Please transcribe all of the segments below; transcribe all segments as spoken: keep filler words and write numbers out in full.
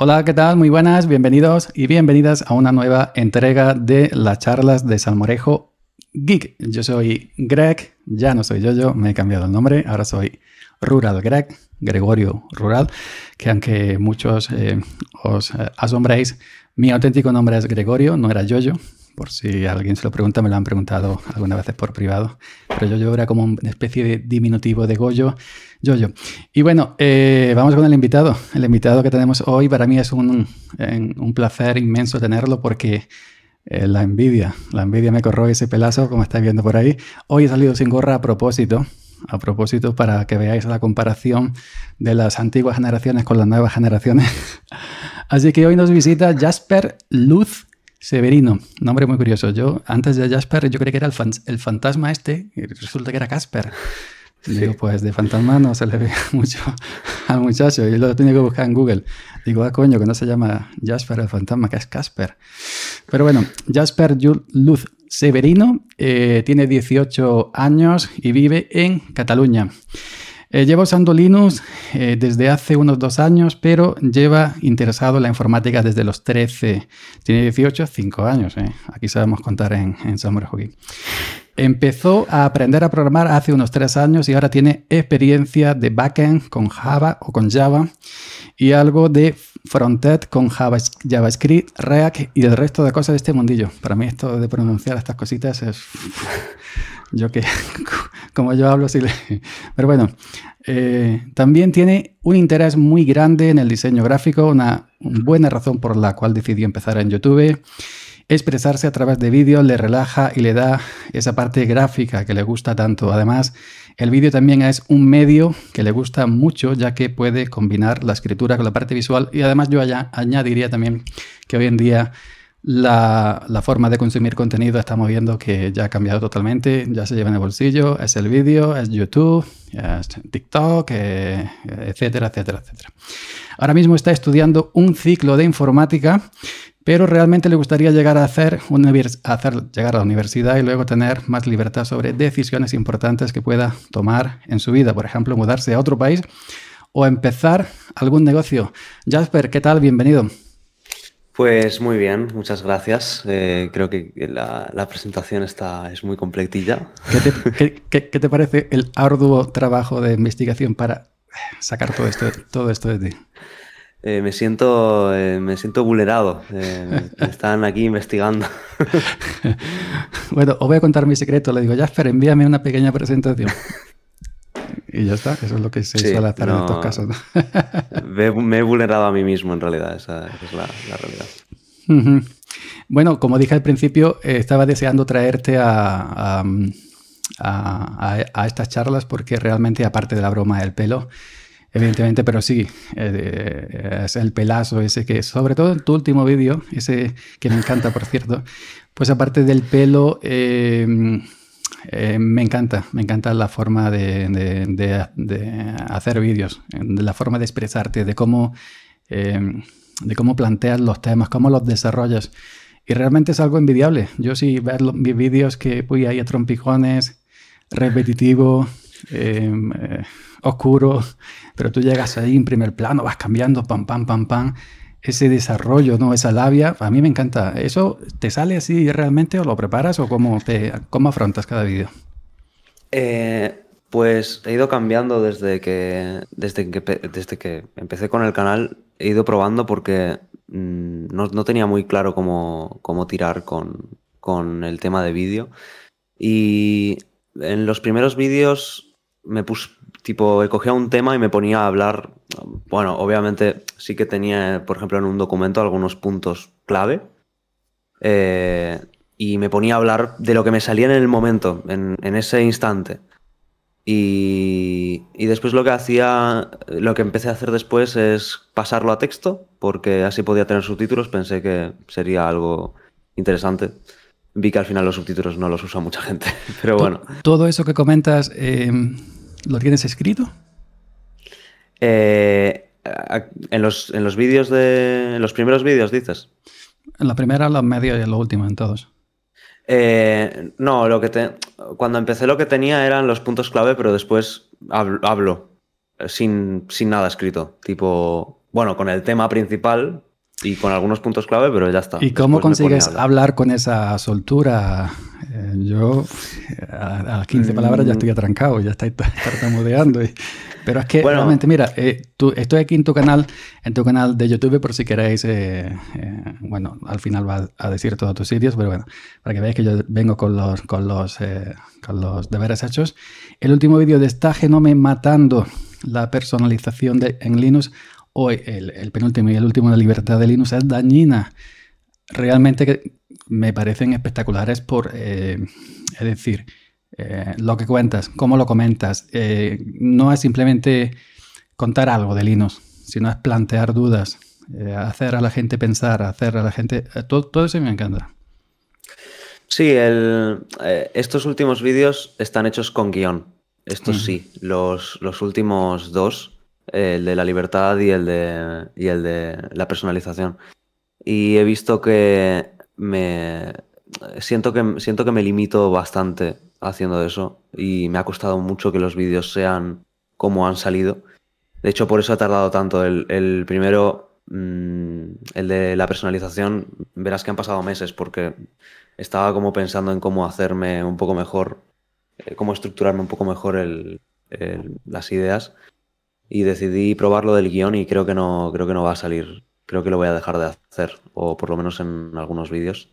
Hola, ¿qué tal? Muy buenas, bienvenidos y bienvenidas a una nueva entrega de las charlas de Salmorejo Geek. Yo soy Greg, ya no soy yo, yo me he cambiado el nombre, ahora soy Rural Greg, Gregorio Rural, que aunque muchos eh, os asombréis, mi auténtico nombre es Gregorio, no era Yoyo, por si alguien se lo pregunta, me lo han preguntado algunas veces por privado, pero Yoyo era como una especie de diminutivo de Goyo, Yoyo. Y bueno, eh, vamos con el invitado. El invitado que tenemos hoy para mí es un, un placer inmenso tenerlo porque eh, la envidia, la envidia me corroe ese pelazo, como estáis viendo por ahí. Hoy he salido sin gorra a propósito. A propósito, para que veáis la comparación de las antiguas generaciones con las nuevas generaciones. Así que hoy nos visita Jasper Lutz Severino, nombre muy curioso. Yo, antes de Jasper, yo creí que era el, fan, el fantasma este, y resulta que era Casper. Sí. Digo, pues de fantasma no se le ve mucho al muchacho, yo lo he tenido que buscar en Google. Digo, ah, coño, que no se llama Jasper el fantasma, que es Casper. Pero bueno, Jasper Lutz Severino eh, tiene dieciocho años y vive en Cataluña. Eh, lleva usando Linux eh, desde hace unos dos años, pero lleva interesado en la informática desde los trece. Tiene dieciocho, cinco años. Eh. Aquí sabemos contar en, en Salmorejo Geek. Empezó a aprender a programar hace unos tres años y ahora tiene experiencia de backend con Java o con Java y algo de frontend con Java, JavaScript, React y el resto de cosas de este mundillo. Para mí esto de pronunciar estas cositas es... yo que... como yo hablo, sí le... Pero bueno, eh, también tiene un interés muy grande en el diseño gráfico, una buena razón por la cual decidió empezar en YouTube. Expresarse a través de vídeos le relaja y le da esa parte gráfica que le gusta tanto. Además, el vídeo también es un medio que le gusta mucho, ya que puede combinar la escritura con la parte visual. Y además yo allá añadiría también que hoy en día la, la forma de consumir contenido estamos viendo que ya ha cambiado totalmente, ya se lleva en el bolsillo, es el vídeo, es YouTube, es TikTok, eh, etcétera, etcétera, etcétera. Ahora mismo está estudiando un ciclo de informática, pero realmente le gustaría llegar a hacer, hacer llegar a la universidad y luego tener más libertad sobre decisiones importantes que pueda tomar en su vida. Por ejemplo, mudarse a otro país o empezar algún negocio. Jasper, ¿qué tal? Bienvenido. Pues muy bien, muchas gracias. Eh, creo que la, la presentación está, es muy completilla. ¿Qué te, qué, qué, ¿Qué te parece el arduo trabajo de investigación para sacar todo esto, todo esto de ti? Eh, me siento eh, me siento vulnerado. Eh, me están aquí investigando. Bueno, os voy a contar mi secreto. Le digo, Jasper, envíame una pequeña presentación. Y ya está. Eso es lo que se sí, suele hacer no, en estos casos. me, me he vulnerado a mí mismo, en realidad. Esa es la, la realidad. Uh-huh. Bueno, como dije al principio, eh, estaba deseando traerte a, a, a, a estas charlas porque realmente, aparte de la broma del pelo, evidentemente, pero sí, eh, es el pelazo ese que, sobre todo en tu último vídeo, ese que me encanta, por cierto, pues aparte del pelo, eh, eh, me encanta, me encanta la forma de, de, de, de hacer vídeos, de la forma de expresarte, de cómo, eh, de cómo planteas los temas, cómo los desarrollas. Y realmente es algo envidiable. Yo sí ver los, mis vídeos que voy ahí a trompijones, repetitivo, eh, eh, oscuro, pero tú llegas ahí en primer plano, vas cambiando, pam, pam, pam, pam, ese desarrollo, ¿no? Esa labia, a mí me encanta. ¿Eso te sale así realmente o lo preparas o cómo, te, cómo afrontas cada vídeo? Eh, pues he ido cambiando desde que, desde, que, desde que empecé con el canal, he ido probando porque mmm, no, no tenía muy claro cómo, cómo tirar con, con el tema de vídeo. Y en los primeros vídeos me puse, tipo, cogía un tema y me ponía a hablar. Bueno, obviamente sí que tenía, por ejemplo, en un documento algunos puntos clave eh, y me ponía a hablar de lo que me salía en el momento, en, en ese instante. Y, y después lo que hacía, lo que empecé a hacer después es pasarlo a texto, porque así podía tener subtítulos. Pensé que sería algo interesante. Vi que al final los subtítulos no los usa mucha gente, pero bueno. ¿Todo eso que comentas eh, lo tienes escrito? Eh, en los, en los vídeos de... En los primeros vídeos, dices. En la primera, los medios y en los últimos, en todos. Eh, no, lo que te, cuando empecé lo que tenía eran los puntos clave, pero después hablo, hablo sin, sin nada escrito. Tipo... bueno, con el tema principal y con algunos puntos clave, pero ya está. ¿Y cómo consigues hablar. hablar con esa soltura? Eh, yo a, a quince mm. palabras ya estoy atrancado, ya estoy tartamudeando. Y, pero es que bueno, realmente, mira, eh, tú, estoy aquí en tu canal, en tu canal de YouTube, por si queréis, eh, eh, bueno, al final vas a decir todos tus sitios, pero bueno, para que veáis que yo vengo con los, con los, eh, con los deberes hechos. El último vídeo de Está Genome matando la personalización de, en Linux. Hoy, el, el penúltimo y el último de la libertad de Linux es dañina. Realmente que me parecen espectaculares por, eh, es decir, eh, lo que cuentas, cómo lo comentas. Eh, no es simplemente contar algo de Linux, sino es plantear dudas, eh, hacer a la gente pensar, hacer a la gente... Eh, todo, todo eso me encanta. Sí, el, eh, estos últimos vídeos están hechos con guión. Estos uh-huh. sí, los, los últimos dos... el de la libertad y el de, y el de la personalización. Y he visto que me siento que siento que me limito bastante haciendo eso y me ha costado mucho que los vídeos sean como han salido. De hecho, por eso ha tardado tanto. El, el primero, mmm, el de la personalización, verás que han pasado meses porque estaba como pensando en cómo hacerme un poco mejor, cómo estructurarme un poco mejor el, el, las ideas. Y decidí probarlo del guión y creo que no creo que no va a salir. Creo que lo voy a dejar de hacer, o por lo menos en algunos vídeos.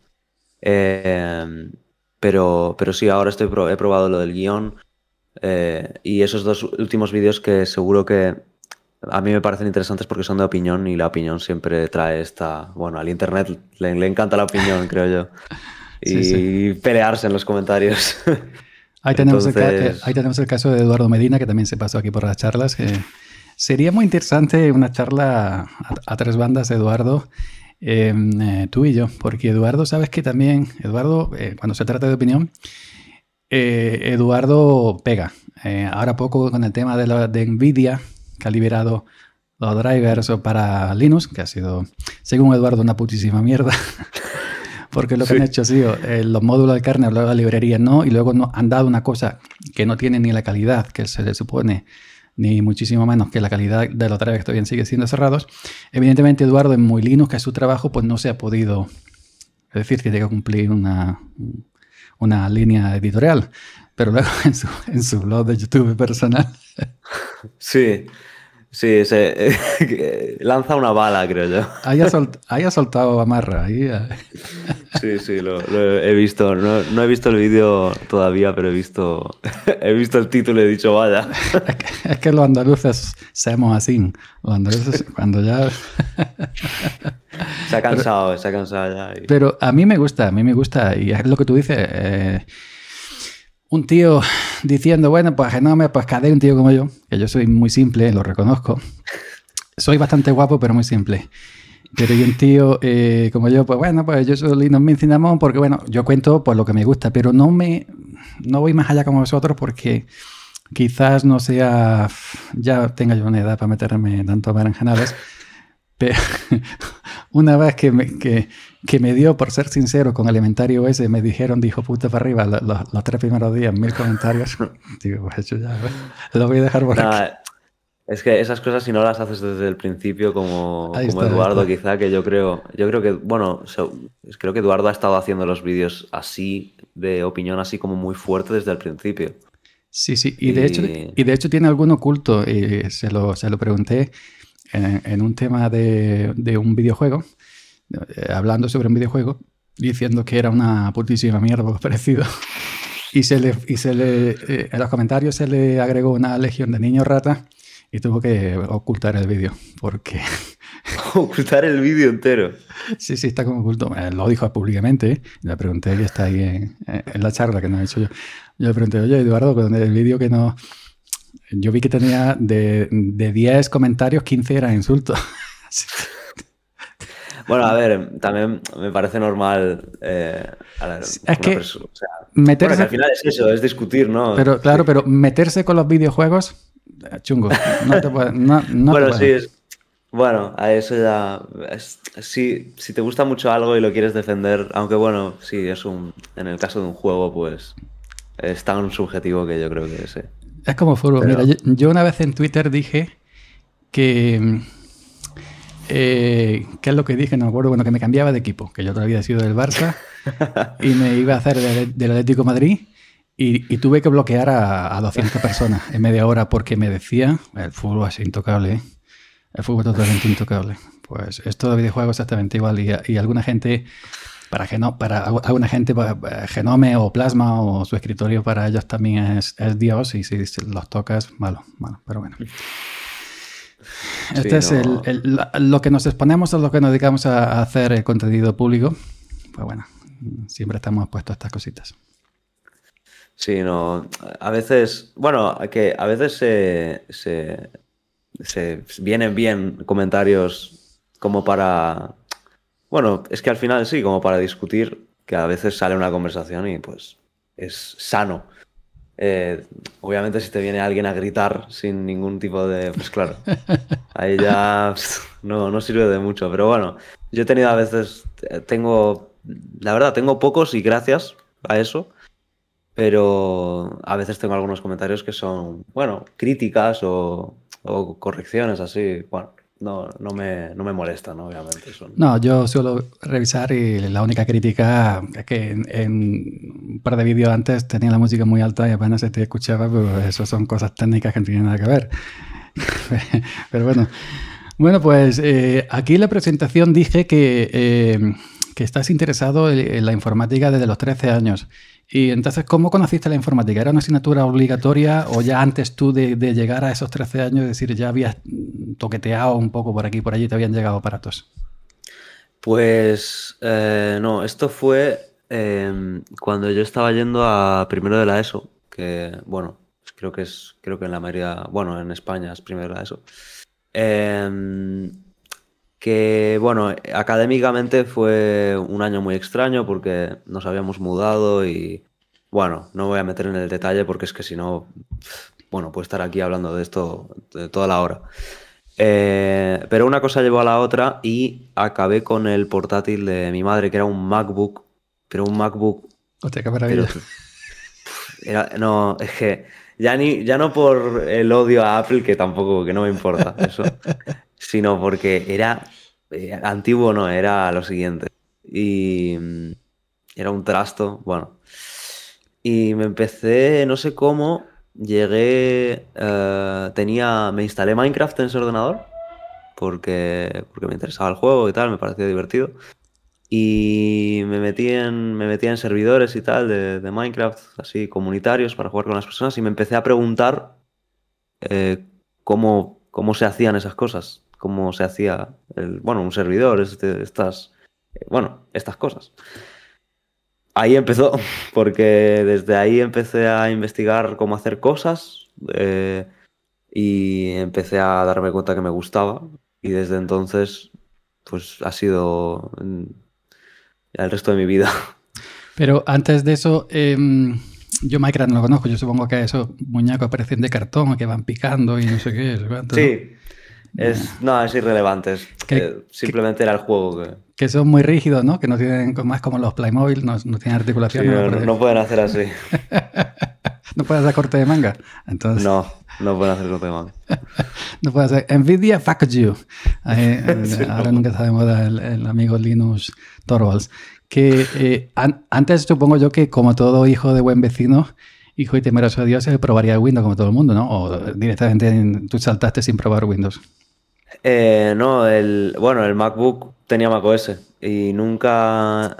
Eh, pero, pero sí, ahora estoy pro he probado lo del guión. Eh, y esos dos últimos vídeos que seguro que a mí me parecen interesantes porque son de opinión y la opinión siempre trae esta... Bueno, al internet le, le encanta la opinión, creo yo. Y sí, sí. pelearse en los comentarios. Ahí tenemos, Entonces... el, ahí tenemos el caso de Eduardo Medina, que también se pasó aquí por las charlas. Que sería muy interesante una charla a, a tres bandas, Eduardo, eh, eh, tú y yo, porque Eduardo, sabes que también, Eduardo, eh, cuando se trata de opinión, eh, Eduardo pega. Eh, ahora poco con el tema de, la, de Nvidia, que ha liberado los drivers para Linux, que ha sido, según Eduardo, una putísima mierda. Porque lo que sí. han hecho ha sido eh, los módulos de carne, la librería no, y luego no, han dado una cosa que no tiene ni la calidad que se le supone, ni muchísimo menos que la calidad de los drivers todavía sigue siendo cerrados. Evidentemente, Eduardo, en muy Linux, que es su trabajo, pues no se ha podido, es decir, tiene que cumplir una, una línea editorial, pero luego en su, en su blog de YouTube personal. Sí. Sí, se, eh, lanza una bala, creo yo. Ahí ha, sol, ahí ha soltado amarra. Ahí ha... Sí, sí, lo, lo he visto. No, no he visto el vídeo todavía, pero he visto, he visto el título y he dicho, vaya. Es que, es que los andaluces seamos así. Los andaluces cuando ya... Se ha cansado, pero, se ha cansado ya. Y... Pero a mí me gusta, a mí me gusta. Y es lo que tú dices. Eh, Un tío diciendo, bueno, pues Genome, pues K D E, un tío como yo, que yo soy muy simple, lo reconozco. Soy bastante guapo, pero muy simple. Pero y un tío eh, como yo, pues bueno, pues yo soy Linux Mint Cinnamon, porque bueno, yo cuento pues lo que me gusta, pero no me no voy más allá como vosotros porque quizás no sea, ya tenga yo una edad para meterme tanto a berenjenadas. Pero una vez que me, que, que me dio, por ser sincero, con Elementario O S, me dijeron, dijo puta para arriba, lo, lo, los tres primeros días, mil comentarios. Digo, pues yo ya lo voy a dejar por nah, aquí. Es que esas cosas, si no las haces desde el principio, como, como está, Eduardo, quizá, que yo creo, yo creo que, bueno, so, creo que Eduardo ha estado haciendo los vídeos así, de opinión así como muy fuerte desde el principio. Sí, sí, y, y... de hecho, y de hecho tiene algún oculto, y se lo, se lo pregunté. En, en un tema de, de un videojuego, eh, hablando sobre un videojuego, diciendo que era una putísima mierda, algo parecido. Y, se le, y se le, eh, en los comentarios se le agregó una legión de niños rata y tuvo que ocultar el vídeo. Porque... ¿Ocultar el vídeo entero? Sí, sí, está como oculto. Eh, lo dijo públicamente. ¿eh? Le pregunté, que está ahí en, en la charla que no he hecho yo. Yo le pregunté, oye, Eduardo, ¿dónde el vídeo que no...? Yo vi que tenía de, de diez comentarios, quince eran insultos. Bueno, a ver, también me parece normal... Eh, a la, es que, persona, o sea, meterse, bueno, que al final es eso, es discutir, ¿no? Pero claro, pero meterse con los videojuegos, chungo. No te puede, no, no bueno, te puede. Sí, es, bueno, a eso ya... Es, si, si te gusta mucho algo y lo quieres defender, aunque bueno, sí, es un, en el caso de un juego, pues es tan subjetivo que yo creo que sí. Es como fútbol. Pero... Mira, yo, yo una vez en Twitter dije que Eh, ¿Qué es lo que dije? No me acuerdo. Bueno, que me cambiaba de equipo, que yo todavía había sido del Barça y me iba a hacer del de, de Atlético de Madrid y, y tuve que bloquear a, a doscientas personas en media hora porque me decía, el fútbol es intocable, ¿eh? El fútbol es totalmente intocable. Pues esto de videojuegos exactamente igual y, y alguna gente... Para, geno, para alguna gente, para Genome o Plasma o su escritorio, para ellos también es, es Dios, y si los tocas, malo, malo, pero bueno. Este sí, es no. el, el, lo que nos exponemos, a lo que nos dedicamos a hacer el contenido público. Pues bueno, siempre estamos expuestos a estas cositas. Sí, no, a veces, bueno, que a veces se, se, se vienen bien comentarios como para... Bueno, es que al final sí, como para discutir, que a veces sale una conversación y pues es sano. Eh, obviamente si te viene alguien a gritar sin ningún tipo de... Pues claro, ahí ya no, no sirve de mucho. Pero bueno, yo he tenido a veces... Tengo... La verdad, tengo pocos y gracias a eso. Pero a veces tengo algunos comentarios que son, bueno, críticas o, o correcciones así, bueno... No, no me, no me molestan, ¿no? Obviamente. Son... No, yo suelo revisar y la única crítica es que en, en un par de vídeos antes tenía la música muy alta y apenas se te escuchaba, pues eso son cosas técnicas que no tienen nada que ver. Pero bueno, bueno pues eh, aquí en la presentación dije que, eh, que estás interesado en la informática desde los trece años. Y entonces, ¿cómo conociste la informática? ¿Era una asignatura obligatoria o ya antes tú de, de llegar a esos trece años, es decir, ya habías toqueteado un poco por aquí, por allí, te habían llegado aparatos? Pues eh, no, esto fue eh, cuando yo estaba yendo a primero de la ESO, que bueno, creo que es, creo que en la mayoría, bueno, en España es primero de la ESO. Eh, que bueno, académicamente fue un año muy extraño porque nos habíamos mudado y bueno, no me voy a meter en el detalle porque es que si no, bueno, puedo estar aquí hablando de esto de toda la hora. Eh, pero una cosa llevó a la otra y acabé con el portátil de mi madre, que era un MacBook, pero un MacBook... Hostia, qué maravilla. Era, no, es que ya, ni, ya no por el odio a Apple, que tampoco, que no me importa eso... sino porque era eh, antiguo, no, era lo siguiente. Y mmm, era un trasto, bueno. Y me empecé, no sé cómo, llegué, eh, tenía, me instalé Minecraft en ese ordenador, porque, porque me interesaba el juego y tal, me parecía divertido. Y me metí en, me metí en servidores y tal de, de Minecraft, así comunitarios, para jugar con las personas, y me empecé a preguntar eh, cómo, cómo se hacían esas cosas. Cómo se hacía, el, bueno, un servidor, este, estas, bueno, estas cosas. Ahí empezó, porque desde ahí empecé a investigar cómo hacer cosas eh, y empecé a darme cuenta que me gustaba. Y desde entonces, pues ha sido el resto de mi vida. Pero antes de eso... Eh... Yo Minecraft no lo conozco, yo supongo que esos muñecos aparecen de cartón, que van picando y no sé qué. ¿Cuánto? Sí, es, no, es irrelevante, es, que, eh, simplemente que, era el juego. Que... que son muy rígidos, ¿no? Que no tienen, más como los Playmobil, no, no tienen articulación. Sí, no, no, no pueden hacer así. No pueden hacer corte de manga, entonces. No, no pueden hacer corte de manga. No pueden hacer, Nvidia, fuck you. Ahí, sí, ahora no. Nunca sabemos el, el amigo Linus Torvalds. Que eh, an antes supongo yo que como todo hijo de buen vecino, hijo y temeroso de Dios, probaría Windows como todo el mundo, ¿no? O directamente en, tú saltaste sin probar Windows. Eh, no, el, bueno, el MacBook tenía macOS y nunca...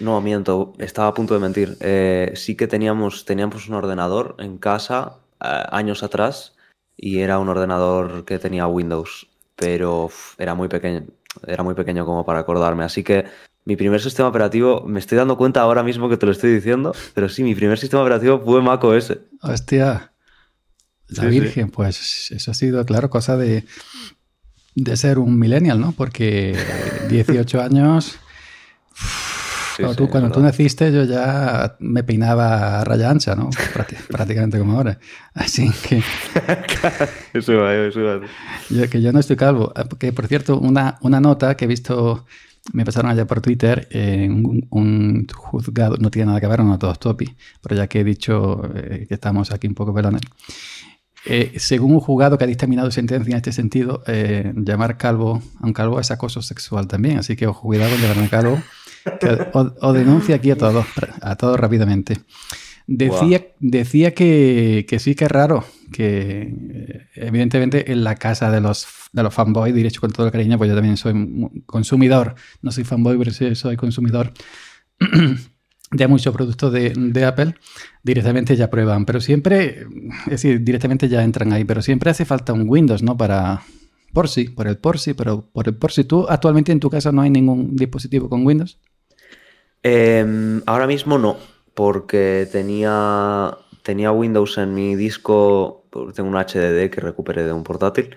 No, miento, estaba a punto de mentir. Eh, sí que teníamos, teníamos un ordenador en casa eh, años atrás y era un ordenador que tenía Windows, pero era muy pequeño, era muy pequeño como para acordarme, así que... Mi primer sistema operativo, me estoy dando cuenta ahora mismo que te lo estoy diciendo, pero sí, mi primer sistema operativo fue macOS. Hostia, la sí, virgen, sí. Pues eso ha sido, claro, cosa de, de ser un millennial, ¿no? Porque dieciocho años, sí, claro, tú, sí, cuando tú naciste yo ya me peinaba a raya ancha, ¿no? Prácti prácticamente como ahora. Así que... eso va, eso va. Yo, que yo no estoy calvo. Porque, por cierto, una, una nota que he visto... Me pasaron allá por Twitter eh, un, un juzgado, no tiene nada que ver, no todos topi, pero ya que he dicho eh, que estamos aquí un poco pelones, Eh, según un juzgado que ha dictaminado sentencia en este sentido, eh, llamar calvo a un calvo es acoso sexual también. Así que os cuidado con llamar a un calvo. Os, os denuncia aquí a todos, a todos rápidamente. Decía, wow. decía que, que sí que es raro, que evidentemente en la casa de los, de los fanboys, diré con todo el cariño, pues yo también soy consumidor, no soy fanboy, pero sí soy consumidor de muchos productos de, de Apple, directamente ya prueban, pero siempre, es decir, directamente ya entran ahí, pero siempre hace falta un Windows, ¿no? Para, por sí, por el por sí, pero por el por sí. ¿Tú actualmente en tu casa no hay ningún dispositivo con Windows? Eh, ahora mismo no. Porque tenía, tenía Windows en mi disco, tengo un H D D que recuperé de un portátil,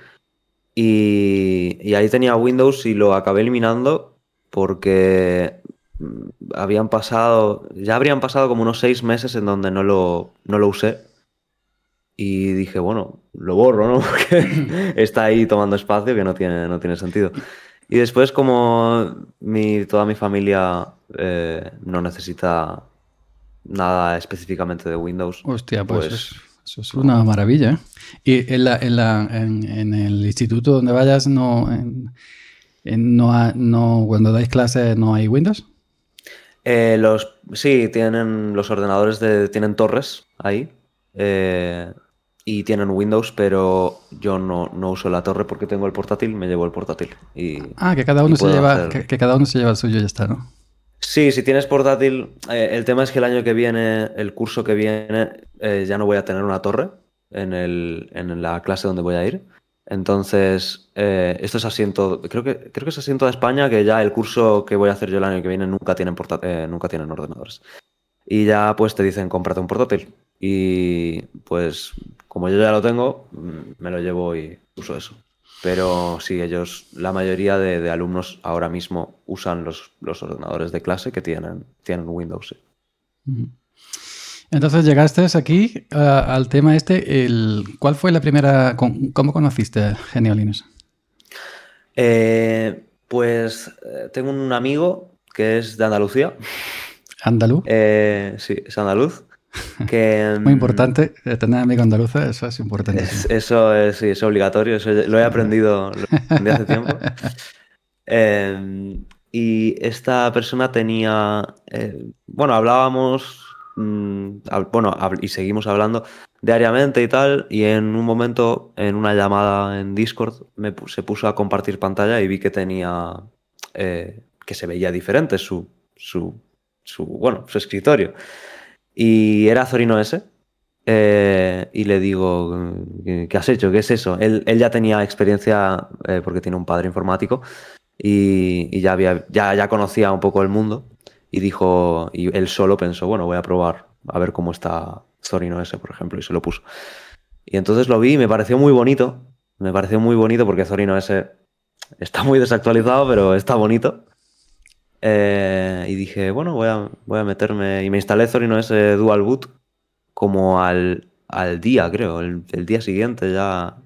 y, y ahí tenía Windows y lo acabé eliminando porque habían pasado, ya habrían pasado como unos seis meses en donde no lo, no lo usé, y dije, bueno, lo borro, ¿no? Porque está ahí tomando espacio que no tiene, no tiene sentido. Y después, como mi, toda mi familia eh, no necesita nada específicamente de Windows. Hostia, pues, pues eso, eso es una maravilla, ¿eh? Y en, la, en, la, en, en el instituto donde vayas, no, en, en, no, ha, no cuando dais clases no hay Windows. Eh, los sí tienen los ordenadores de tienen torres ahí eh, y tienen Windows, pero yo no, no uso la torre porque tengo el portátil, me llevo el portátil y ah que cada uno se lleva hacer... que, que cada uno se lleva el suyo y ya está, ¿no? Sí, si tienes portátil, eh, el tema es que el año que viene, el curso que viene, eh, ya no voy a tener una torre en, el, en la clase donde voy a ir. Entonces, eh, esto es asiento, creo que, creo que es asiento de España, que ya el curso que voy a hacer yo el año que viene nunca tienen, eh, nunca tienen ordenadores. Y ya pues te dicen, cómprate un portátil. Y pues como yo ya lo tengo, me lo llevo y uso eso. Pero sí, ellos, la mayoría de, de alumnos ahora mismo usan los, los ordenadores de clase que tienen, tienen Windows. Sí. Entonces llegaste aquí uh, al tema este. El, ¿Cuál fue la primera? Con, ¿Cómo conociste Genio Linux? Eh, pues tengo un amigo que es de Andalucía. ¿Andaluz? Eh, sí, es andaluz. Que, muy importante tener amigos andaluces, eso es importante. Es, eso es, sí, es obligatorio, eso lo he aprendido de hace tiempo. Eh, y esta persona tenía, eh, bueno, hablábamos, mmm, hab, bueno, hab, y seguimos hablando diariamente y tal, y en un momento, en una llamada en Discord, me, se puso a compartir pantalla y vi que tenía, eh, que se veía diferente su, su, su, bueno, su escritorio. Y era Zorin O S, eh, y le digo, ¿qué has hecho? ¿Qué es eso? Él, él ya tenía experiencia eh, porque tiene un padre informático y, y ya, había, ya, ya conocía un poco el mundo y dijo, y él solo pensó, bueno, voy a probar a ver cómo está Zorin O S, por ejemplo, y se lo puso. Y entonces lo vi y me pareció muy bonito, me pareció muy bonito porque Zorin O S está muy desactualizado, pero está bonito. Eh, y dije, bueno, voy a, voy a meterme. Y me instalé Zorin O S Dual Boot como al, al día, creo. El, el día siguiente ya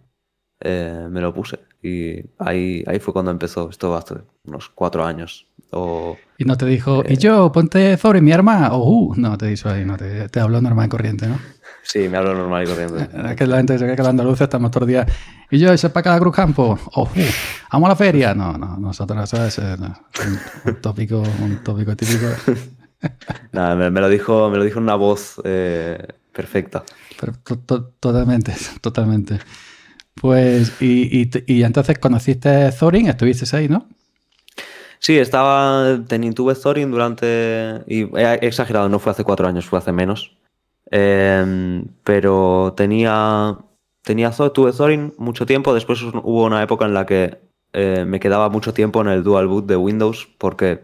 eh, me lo puse. Y ahí, ahí fue cuando empezó. Esto hace unos cuatro años. O, y no te dijo, eh, y yo, ponte Zorin, mi arma. O uh, no te hizo ahí, no te, te habló normal y corriente, ¿no? Sí, me habló normal y corriente. Es que la gente se cree que los andaluces estamos todos los días. Y yo, eso es para cada Cruz Campo. Oh, uh, ¡vamos a la feria! No, no, nosotros eso es no, un, un tópico, un tópico típico. Nada, me, me lo dijo, me lo dijo una voz eh, perfecta. Pero, to, to, totalmente, totalmente. Pues, y, y, y entonces conociste Zorin, estuviste ahí, ¿no? Sí, estaba, tuve Zorin durante, y he exagerado, no fue hace cuatro años, fue hace menos. Eh, pero tenía, tenía tuve Zorin mucho tiempo. Después hubo una época en la que eh, me quedaba mucho tiempo en el dual boot de Windows porque,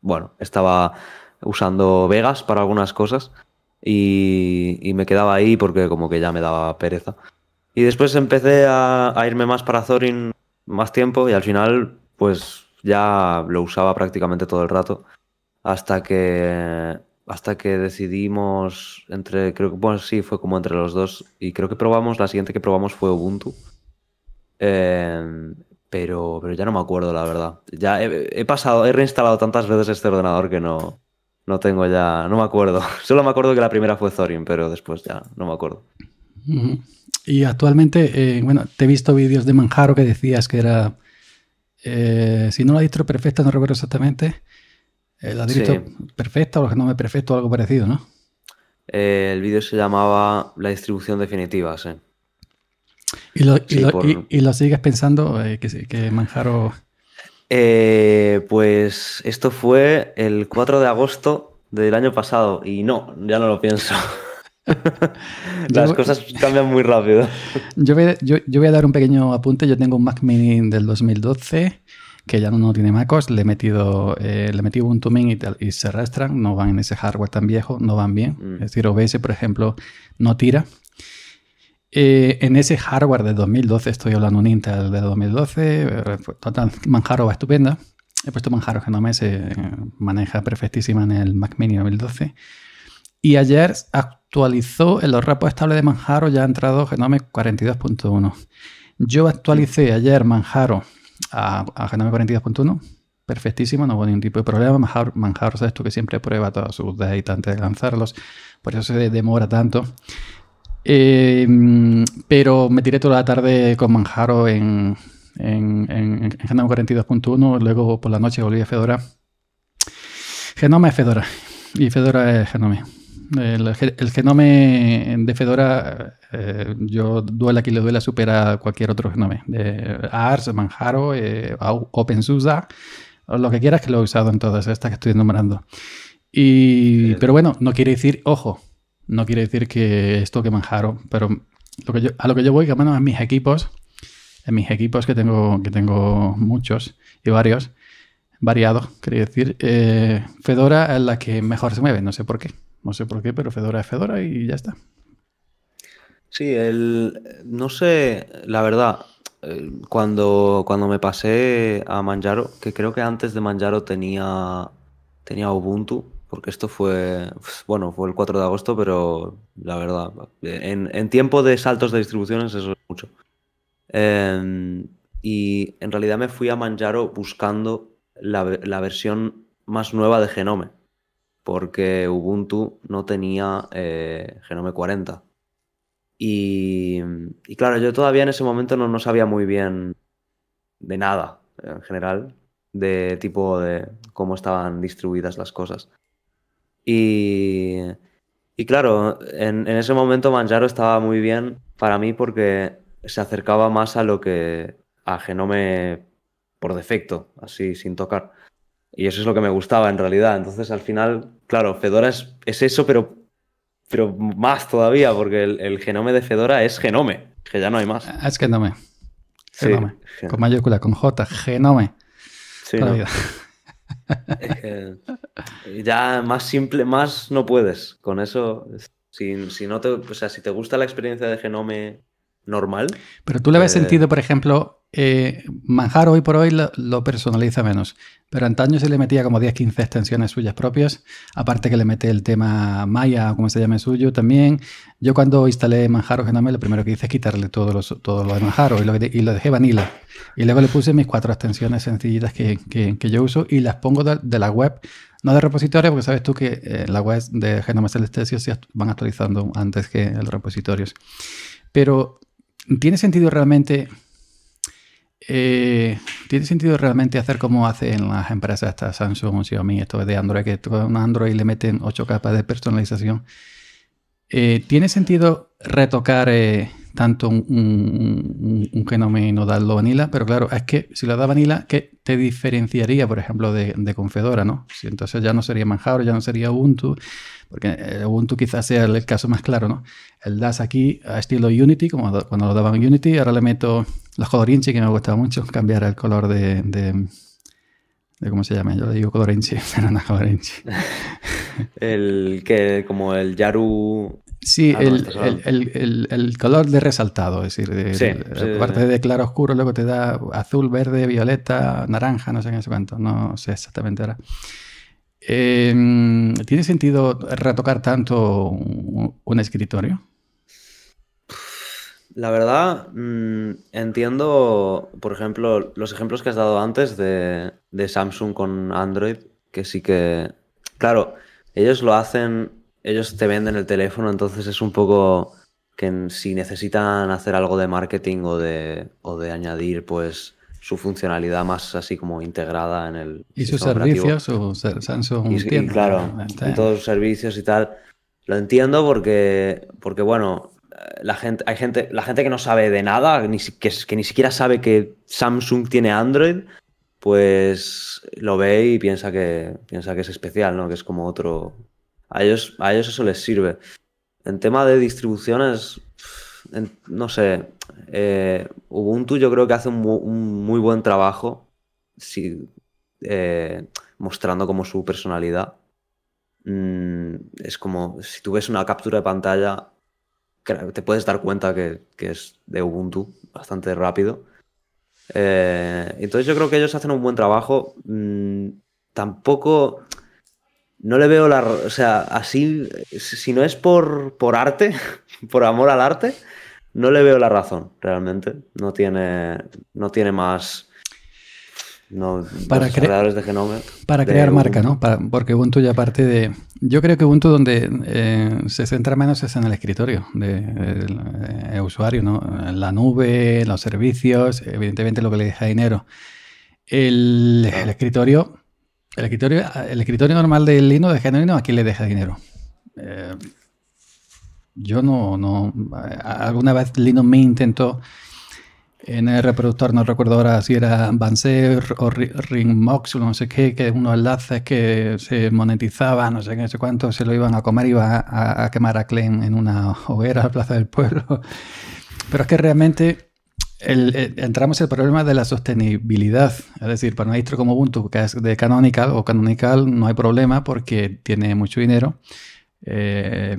bueno, estaba usando Vegas para algunas cosas y, y me quedaba ahí porque como que ya me daba pereza. Y después empecé a, a irme más para Zorin más tiempo y al final pues ya lo usaba prácticamente todo el rato hasta que... hasta que decidimos entre, creo que, bueno, sí, fue como entre los dos y creo que probamos, la siguiente que probamos fue Ubuntu, eh, pero, pero ya no me acuerdo, la verdad. Ya he, he pasado, he reinstalado tantas veces este ordenador que no, no tengo ya, no me acuerdo. Solo me acuerdo que la primera fue Zorin, pero después ya no me acuerdo. Uh-huh. Y actualmente, eh, bueno, te he visto vídeos de Manjaro que decías que era, eh, si no la distro perfecta, no recuerdo exactamente, eh, la distro sí. perfecta o los GNOME perfecto o algo parecido, ¿no? Eh, el vídeo se llamaba La distribución definitiva, sí. ¿Y lo, sí, y lo, por... y, y lo sigues pensando eh, que, que Manjaro...? Eh, pues esto fue el cuatro de agosto del año pasado y no, ya no lo pienso. Las yo, cosas cambian muy rápido. Yo voy, a, yo, yo voy a dar un pequeño apunte. Yo tengo un Mac Mini del dos mil doce que ya no, no tiene MacOS. Le he metido, eh, le he metido Ubuntu Mint y, y se arrastran. No van en ese hardware tan viejo, no van bien. Mm. Es decir, O B S, por ejemplo, no tira. Eh, en ese hardware de dos mil doce, estoy hablando un Intel de dos mil doce, total, Manjaro va estupenda. He puesto Manjaro GNOME, se maneja perfectísima en el Mac Mini dos mil doce. Y ayer actualizó en los repos estables de Manjaro, ya ha entrado GNOME cuarenta y dos punto uno. Yo actualicé ayer Manjaro a, a GNOME cuarenta y dos punto uno, perfectísimo, no hubo ningún tipo de problema. Manjaro, Manjaro sabes tú que siempre prueba todos sus updates antes de lanzarlos, por eso se demora tanto. Eh, pero me tiré toda la tarde con Manjaro en, en, en, en GNOME cuarenta y dos punto uno, luego por la noche volví a Fedora. GNOME es Fedora y Fedora es GNOME. El, el GNOME de Fedora, eh, yo duela aquí le duela, supera a cualquier otro GNOME. De A R S, Manjaro, eh, OpenSUSE, lo que quieras, que lo he usado en todas estas que estoy nombrando. Y, pero bueno, no quiere decir, ojo, no quiere decir que esto que Manjaro, pero lo que yo, a lo que yo voy, que al menos en mis equipos, en mis equipos que tengo, que tengo muchos y varios, variados, quería decir, eh, Fedora es la que mejor se mueve, no sé por qué, no sé por qué, pero Fedora es Fedora y ya está. Sí, el, no sé, la verdad, cuando, cuando me pasé a Manjaro, que creo que antes de Manjaro tenía, tenía Ubuntu, porque esto fue, bueno, fue el cuatro de agosto, pero la verdad, en, en tiempo de saltos de distribuciones eso es mucho. Eh, y en realidad me fui a Manjaro buscando la, la versión más nueva de GNOME, porque Ubuntu no tenía eh, GNOME cuarenta. Y, y claro, yo todavía en ese momento no, no sabía muy bien de nada, en general, de tipo de cómo estaban distribuidas las cosas. Y, y claro, en, en ese momento Manjaro estaba muy bien para mí porque se acercaba más a lo que a GNOME por defecto, así sin tocar. Y eso es lo que me gustaba en realidad. Entonces al final, claro, Fedora es, es eso, pero, pero más todavía, porque el, el GNOME de Fedora es GNOME, que ya no hay más. Es GNOME. GNOME. Sí. Con mayúscula, con J, GNOME. Sí, ¿no? Es que ya más simple, más no puedes. Con eso, si, si no te, o sea, si te gusta la experiencia de GNOME normal. Pero tú le ves eh... sentido, por ejemplo, eh, Manjaro hoy por hoy lo, lo personaliza menos. Pero antaño se le metía como diez a quince extensiones suyas propias. Aparte que le mete el tema Maya, o como se llame suyo también. Yo cuando instalé Manjaro GNOME, lo primero que hice es quitarle todo lo, todo lo de Manjaro y lo, y lo dejé vanilla. Y luego le puse mis cuatro extensiones sencillitas que, que, que yo uso y las pongo de, de la web, no de repositorio, porque sabes tú que eh, la web de GNOME Celestesio se van actualizando antes que los repositorios. Pero ¿tiene sentido realmente... Eh, ¿Tiene sentido realmente hacer como hacen las empresas estas Samsung, Xiaomi, esto de Android, que a un Android le meten ocho capas de personalización? Eh, ¿Tiene sentido retocar eh, tanto un, un, un, un GNOME y no darlo vanilla? Pero claro, es que si lo da vanilla, ¿qué te diferenciaría, por ejemplo, de, de con Fedora, ¿no? Si entonces ya no sería Manjaro, ya no sería Ubuntu, porque Ubuntu quizás sea el caso más claro, ¿no? El das aquí a estilo Unity, como cuando lo daban Unity, ahora le meto los colorinchi, que me ha gustado mucho, cambiar el color de... de, de ¿cómo se llama? Yo le digo colorinchi, pero no colorinchi. El que, como el Yaru... Sí, ah, el, no, el, el, el, el color de resaltado, es decir, de, sí, el, sí, parte sí. de claro oscuro, luego te da azul, verde, violeta, naranja, no sé qué, no sé cuánto, no sé exactamente ahora. Eh, ¿Tiene sentido retocar tanto un, un escritorio? La verdad, mmm, entiendo, por ejemplo, los ejemplos que has dado antes de, de Samsung con Android, que sí que, claro, ellos lo hacen, ellos te venden el teléfono, entonces es un poco que si necesitan hacer algo de marketing o de, o de añadir pues su funcionalidad más así como integrada en el y sus servicios operativo. O Samsung y, y claro, y todos sus servicios y tal. Lo entiendo porque, porque bueno, la gente, hay gente, la gente que no sabe de nada, ni, que, que ni siquiera sabe que Samsung tiene Android, pues lo ve y piensa que, piensa que es especial, ¿no? Que es como otro... A ellos, a ellos eso les sirve. En tema de distribuciones, en, no sé, eh, Ubuntu yo creo que hace un, mu un muy buen trabajo si, eh, mostrando como su personalidad. Mm, es como, si tú ves una captura de pantalla, te puedes dar cuenta que, que es de Ubuntu bastante rápido. Eh, entonces yo creo que ellos hacen un buen trabajo. Mm, tampoco... No le veo la... O sea, así... Si no es por, por arte, por amor al arte, no le veo la razón, realmente. No tiene, no tiene más... No, para creadores de Genome. Para de crear Ubuntu. Marca, ¿no? Para, porque Ubuntu ya parte de... Yo creo que Ubuntu donde eh, se centra menos es en el escritorio de, de, de usuario, ¿no? La nube, los servicios, evidentemente lo que le deja dinero. El, el escritorio... El escritorio, el escritorio normal de Linux, de genuino, ¿a quién le deja dinero? Eh, yo no, no... Alguna vez Linux me intentó en el reproductor, no recuerdo ahora si era Banser o Ringmox, no sé qué, que unos enlaces que se monetizaban, no sé qué, no sé cuánto, se lo iban a comer, iba a, a quemar a Clen en una hoguera a la Plaza del Pueblo. Pero es que realmente... El, el, entramos en el problema de la sostenibilidad, es decir, para una distro como Ubuntu, que es de Canonical o Canonical, no hay problema porque tiene mucho dinero, eh,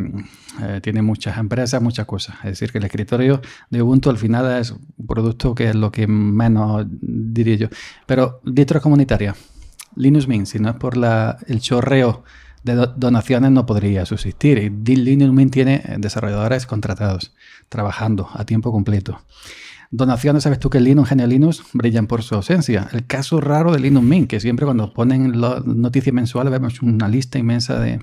eh, tiene muchas empresas, muchas cosas, es decir, que el escritorio de Ubuntu al final es un producto que es lo que menos diría yo, pero distros comunitarias, Linux Mint, si no es por la, el chorreo de do donaciones no podría subsistir, y Linux Mint tiene desarrolladores contratados, trabajando a tiempo completo. Donaciones, sabes tú que Linux, Genio Linux, brillan por su ausencia. El caso raro de Linux Mint, que siempre cuando ponen la noticia mensual vemos una lista inmensa de,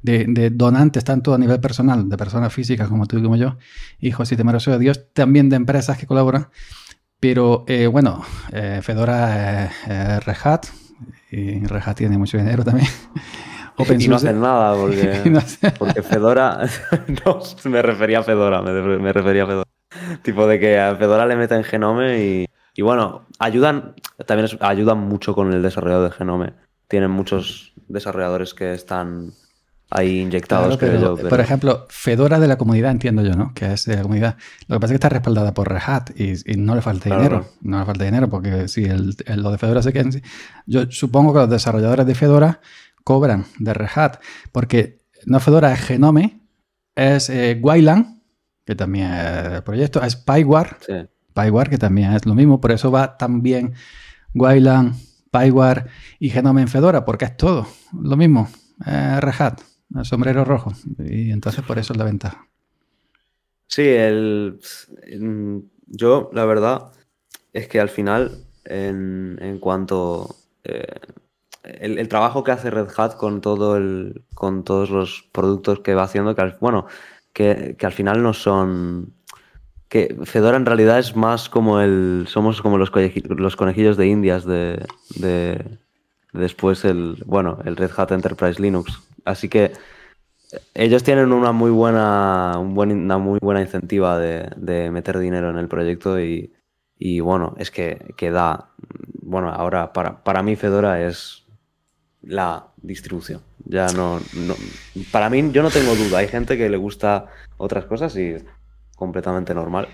de, de donantes, tanto a nivel personal, de personas físicas como tú y como yo, hijos y temerosos de Dios, también de empresas que colaboran. Pero eh, bueno, eh, Fedora, eh, eh, Red Hat, y Red Hat tiene mucho dinero también. Y no hacen nada, porque, no sé. Porque Fedora... no, me refería a Fedora, me, me refería a Fedora. Tipo de que a Fedora le meten Genome y, y bueno, ayudan, también es, ayudan mucho con el desarrollo de Genome. Tienen muchos desarrolladores que están ahí inyectados. Claro, pero, yo, pero... Por ejemplo, Fedora de la comunidad, entiendo yo, ¿no? Que es de la comunidad. Lo que pasa es que está respaldada por Red Hat y, y no le falta claro. dinero. No le falta dinero porque si el, el, lo de Fedora se queda... Yo supongo que los desarrolladores de Fedora cobran de Red Hat porque no Fedora, es Genome, es eh, Wayland, que también es el proyecto, es PipeWire, sí. PipeWire, que también es lo mismo, por eso va también Wayland, PipeWire y Genome en Fedora, porque es todo lo mismo, eh, Red Hat, el sombrero rojo, y entonces por eso es la ventaja. Sí, el, el, yo la verdad es que al final, en, en cuanto eh, el, el trabajo que hace Red Hat con, todo el, con todos los productos que va haciendo, que bueno... Que, que al final no son... Que Fedora en realidad es más como el... Somos como los, los conejillos de indias de, de... Después el... Bueno, el Red Hat Enterprise Linux. Así que ellos tienen una muy buena... Un buen, una muy buena incentiva de, de meter dinero en el proyecto y... Y bueno, es que, que da... Bueno, ahora para, para mí Fedora es... la distribución. Ya no, no... Para mí, yo no tengo duda. Hay gente que le gusta otras cosas y es completamente normal.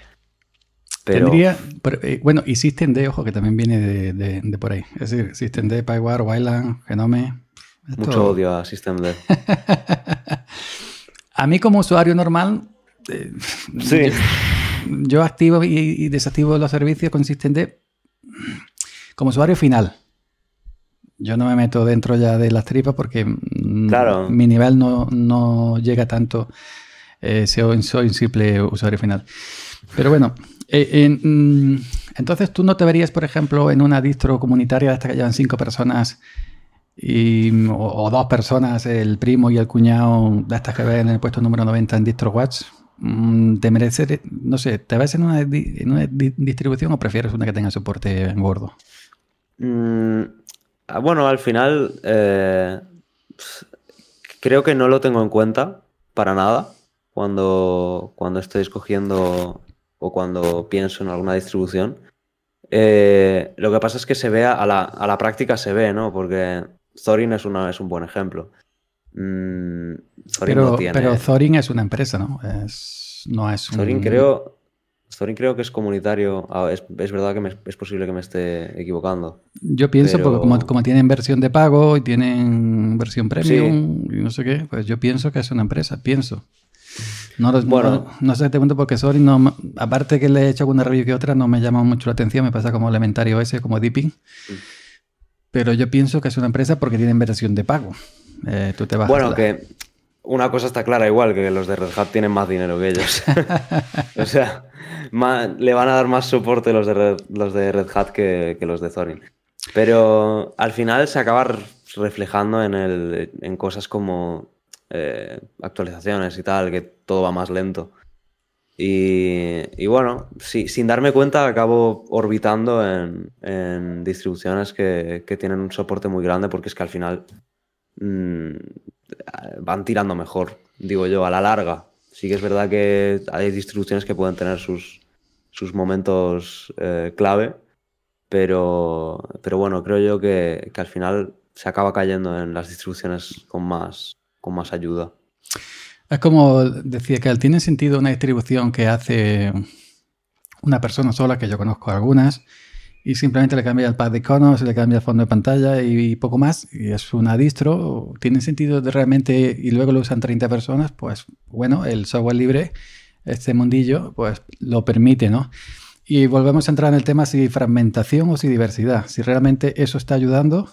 Pero... Tendría... Pero, eh, bueno, y SystemD, ojo, que también viene de, de, de por ahí. Es decir, SystemD, PipeWire, Wayland, Genome... Mucho todo. Odio a SystemD. A mí como usuario normal... Eh, sí. Yo, yo activo y, y desactivo los servicios con SystemD como usuario final. Yo no me meto dentro ya de las tripas porque claro. mi nivel no, no llega tanto. Eh, soy, soy un simple usuario final. Pero bueno, eh, en, entonces tú no te verías, por ejemplo, en una distro comunitaria hasta que llevan cinco personas y, o, o dos personas, el primo y el cuñado, de estas que ven en el puesto número noventa en DistroWatch. mm, te merece, no sé, ¿te ves en una, en una di distribución o prefieres una que tenga soporte gordo? Mm, bueno, al final eh, creo que no lo tengo en cuenta para nada cuando, cuando estoy escogiendo o cuando pienso en alguna distribución. Eh, lo que pasa es que se ve a la, a la práctica se ve, ¿no? Porque Zorin es, una, es un buen ejemplo. Mm, Zorin pero, no tiene... pero Zorin es una empresa, ¿no? Es, no es un... Zorin, creo, Zorin creo que es comunitario. Ah, es, es verdad que me, es posible que me esté equivocando. Yo pienso, pero... porque como, como tienen versión de pago y tienen versión premium, sí, y no sé qué, pues yo pienso que es una empresa, pienso. No, los, bueno, no, no sé, te cuento porque Zorin, no, aparte que le he hecho alguna review que otra, no me llama mucho la atención, me pasa como Elementary O S, como Deepin, mm. pero yo pienso que es una empresa porque tienen versión de pago. Eh, tú te vas bueno, a la... que una cosa está clara igual, que los de Red Hat tienen más dinero que ellos. O sea, más, le van a dar más soporte los de Red, los de Red Hat que, que los de Zorin. Pero al final se acaba reflejando en, el, en cosas como... Eh, actualizaciones y tal, que todo va más lento y, y bueno, si, sin darme cuenta acabo orbitando en, en distribuciones que, que tienen un soporte muy grande, porque es que al final mmm, van tirando mejor, digo yo, a la larga. Sí que es verdad que hay distribuciones que pueden tener sus, sus momentos eh, clave, pero, pero bueno, creo yo que, que al final se acaba cayendo en las distribuciones con más con más ayuda. Es como decía que tiene sentido una distribución que hace una persona sola, que yo conozco algunas, y simplemente le cambia el pad de iconos, le cambia el fondo de pantalla y, y poco más, y es una distro. Tiene sentido de realmente, y luego lo usan treinta personas, pues bueno, el software libre, este mundillo, pues lo permite, ¿no? Y volvemos a entrar en el tema si fragmentación o si diversidad, si realmente eso está ayudando,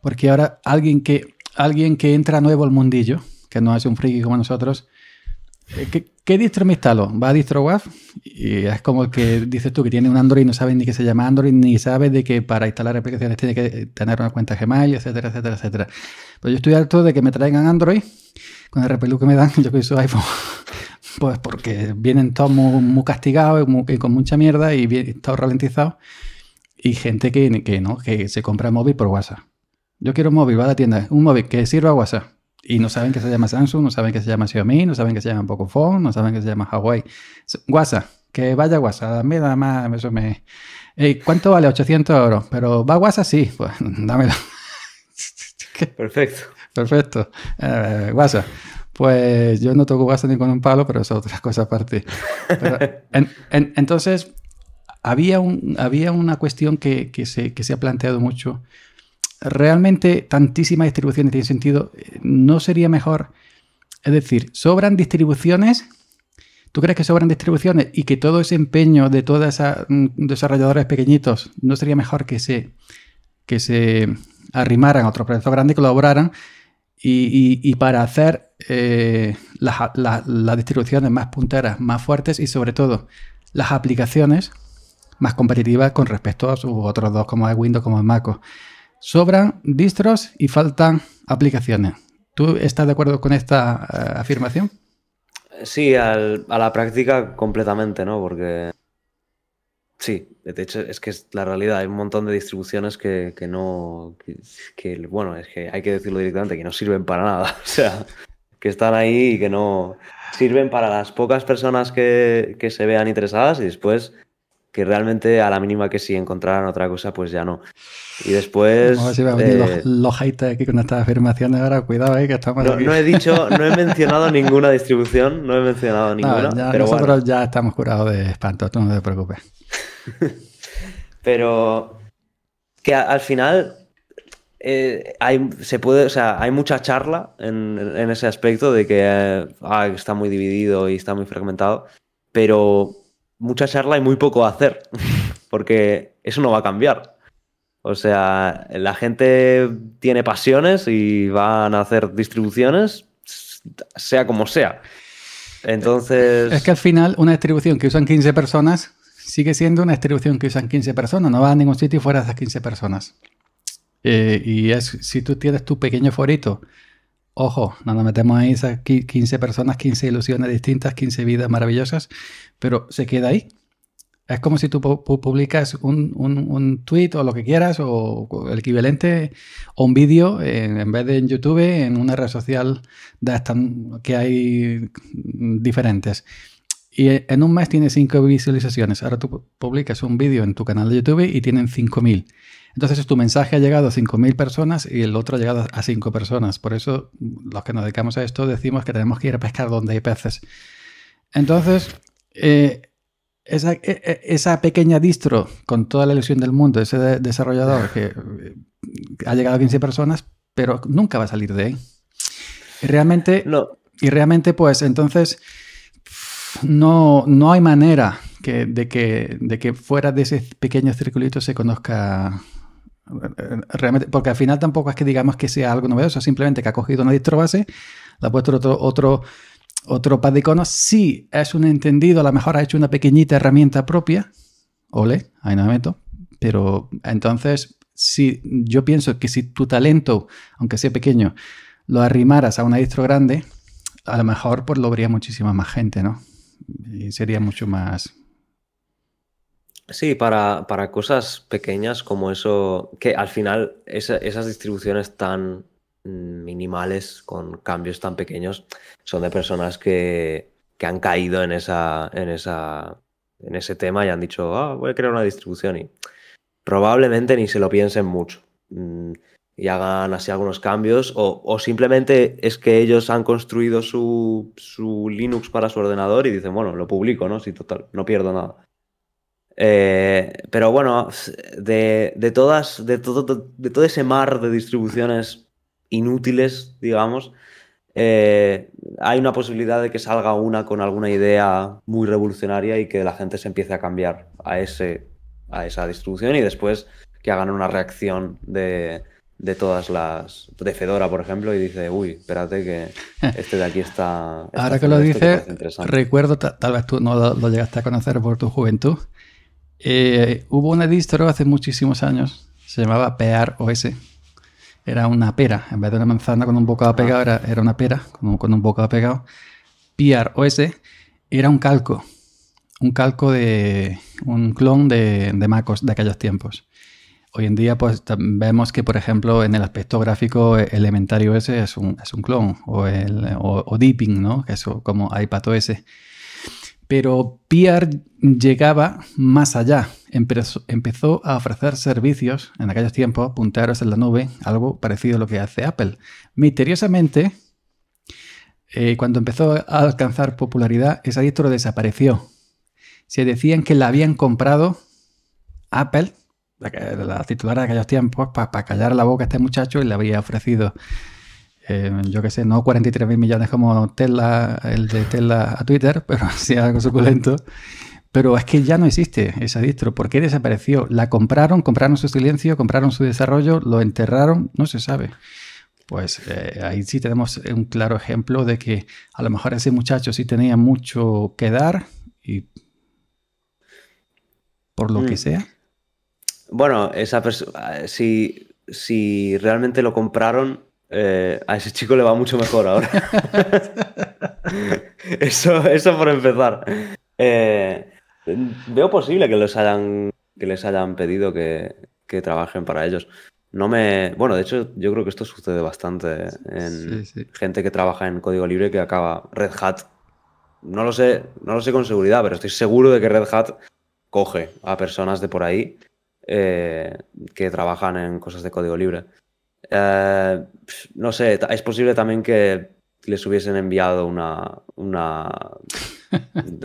porque ahora alguien que Alguien que entra nuevo al mundillo, que no es un friki como nosotros, ¿qué, qué distro me instalo? Va a DistroWaf y es como el que dices tú que tiene un Android y no sabe ni que se llama Android, ni sabe de que para instalar aplicaciones tiene que tener una cuenta Gmail, etcétera, etcétera, etcétera. Pero yo estoy harto de que me traigan Android con el repelú que me dan, yo que uso iPhone, pues porque vienen todos muy, muy castigados y, muy, y con mucha mierda y bien, todos ralentizados, y gente que, que, ¿no? que se compra móvil por WhatsApp. Yo quiero un móvil, va a la tienda, un móvil que sirva a WhatsApp. Y no saben que se llama Samsung, no saben que se llama Xiaomi, no saben que se llama Pocophone, no saben que se llama Huawei. WhatsApp, que vaya WhatsApp, me da más, eso me... Ey, ¿cuánto vale? ochocientos euros. Pero va WhatsApp, sí, pues dámelo. Perfecto. Perfecto. Eh, WhatsApp. Pues yo no toco WhatsApp ni con un palo, pero eso es otra cosa aparte. Pero, en, en, entonces, había, un, había una cuestión que, que, se, que se ha planteado mucho. Realmente tantísimas distribuciones tienen sentido, ¿no sería mejor? Es decir, ¿sobran distribuciones? ¿Tú crees que sobran distribuciones y que todo ese empeño de todos esos desarrolladores pequeñitos no sería mejor que se, que se arrimaran a otros proyectos grandes, colaboraran y, y, y para hacer eh, las, las, las distribuciones más punteras, más fuertes y sobre todo las aplicaciones más competitivas con respecto a sus otros dos, como es Windows, como es MacOS? Sobran distros y faltan aplicaciones. ¿Tú estás de acuerdo con esta uh, afirmación? Sí, al, a la práctica completamente, ¿no? Porque sí, de hecho es que es la realidad. Hay un montón de distribuciones que, que no... Que, que, bueno, es que hay que decirlo directamente, que no sirven para nada. O sea, que están ahí y que no... Sirven para las pocas personas que, que se vean interesadas y después... que realmente a la mínima que si encontraran otra cosa, pues ya no. Y después... No, si va a venir eh, los, los haters aquí con estas afirmaciones ahora, cuidado ahí que estamos no, aquí. No he dicho, no he mencionado ninguna distribución, no he mencionado ninguna. No, ya, pero nosotros bueno. ya estamos curados de espanto, tú no te preocupes. Pero que a, al final eh, hay, se puede, o sea, hay mucha charla en, en ese aspecto de que eh, ah, está muy dividido y está muy fragmentado, pero... mucha charla y muy poco a hacer, porque eso no va a cambiar. O sea, la gente tiene pasiones y van a hacer distribuciones, sea como sea. Entonces... Es que al final una distribución que usan quince personas sigue siendo una distribución que usan quince personas, no va a ningún sitio fuera de esas quince personas. Eh, y es si tú tienes tu pequeño forito Ojo, no nos metemos ahí esas quince personas, quince ilusiones distintas, quince vidas maravillosas, pero se queda ahí. Es como si tú publicas un, un, un tweet o lo que quieras o el equivalente o un vídeo en, en vez de en YouTube, en una red social de hasta que hay diferentes. Y en un mes tiene cinco visualizaciones. Ahora tú publicas un vídeo en tu canal de YouTube y tienen cinco mil. Entonces tu mensaje ha llegado a cinco mil personas y el otro ha llegado a cinco personas. Por eso los que nos dedicamos a esto decimos que tenemos que ir a pescar donde hay peces. Entonces... Eh, Esa, esa pequeña distro con toda la ilusión del mundo, ese de desarrollador que ha llegado a quince personas, pero nunca va a salir de ahí. Y realmente, no. y realmente pues entonces no, no hay manera que, de, que, de que fuera de ese pequeño circulito se conozca realmente, porque al final tampoco es que digamos que sea algo novedoso, simplemente que ha cogido una distro base, la ha puesto otro... otro Otro par de iconos, sí, es un entendido, a lo mejor ha hecho una pequeñita herramienta propia, ole, ahí no me meto, pero entonces si, yo pienso que si tu talento, aunque sea pequeño, lo arrimaras a una distro grande, a lo mejor pues lo vería muchísima más gente, ¿no? Y sería mucho más... Sí, para, para cosas pequeñas como eso, que al final esa, esas distribuciones tan... minimales, con cambios tan pequeños, son de personas que, que han caído en esa, en esa en ese tema y han dicho, ah, voy a crear una distribución, y probablemente ni se lo piensen mucho y hagan así algunos cambios, o, o simplemente es que ellos han construido su, su Linux para su ordenador y dicen, bueno, lo publico, ¿no? Sí, total, no pierdo nada. Eh, pero bueno, de, de todas de todo, de, de todo ese mar de distribuciones inútiles, digamos, eh, hay una posibilidad de que salga una con alguna idea muy revolucionaria y que la gente se empiece a cambiar a, ese, a esa distribución, y después que hagan una reacción de, de todas las... de Fedora, por ejemplo, y dice, uy, espérate que este de aquí está... está Ahora que lo dices, recuerdo, tal vez tú no lo, lo llegaste a conocer por tu juventud, eh, hubo una distro hace muchísimos años, se llamaba Pear O S. Era una pera, en vez de una manzana con un bocado pegado, era, era una pera con, con un bocado pegado. PipeWire O S era un calco, un calco de un clon de, de MacOS de aquellos tiempos. Hoy en día pues vemos que, por ejemplo, en el aspecto gráfico Elementary O S es un, es un clon, o, el, o, o Deepin, ¿no? Que es como iPadOS. Pero P R llegaba más allá. Empezó, empezó a ofrecer servicios en aquellos tiempos, punteros en la nube, algo parecido a lo que hace Apple. Misteriosamente, eh, cuando empezó a alcanzar popularidad, esa distro desapareció. Se decían que la habían comprado Apple, la, la titular de aquellos tiempos, para pa callar la boca a este muchacho, y le había ofrecido... Eh, yo qué sé, no cuarenta y tres mil millones como Tesla, el de Tesla a Twitter, pero sí algo suculento. Pero es que ya no existe esa distro. ¿Por qué desapareció? La compraron, compraron su silencio, compraron su desarrollo, lo enterraron, no se sabe. Pues eh, ahí sí tenemos un claro ejemplo de que a lo mejor ese muchacho sí tenía mucho que dar y por lo mm. que sea. Bueno, esa persona, si, si realmente lo compraron... Eh, a ese chico le va mucho mejor ahora. eso, eso por empezar. Eh, veo posible que les hayan, que les hayan pedido que, que trabajen para ellos. No me... Bueno, de hecho, yo creo que esto sucede bastante en sí, sí. gente que trabaja en código libre que acaba... Red Hat. No lo sé, no lo sé con seguridad, pero estoy seguro de que Red Hat coge a personas de por ahí eh, que trabajan en cosas de código libre. Eh, no sé, es posible también que les hubiesen enviado una, una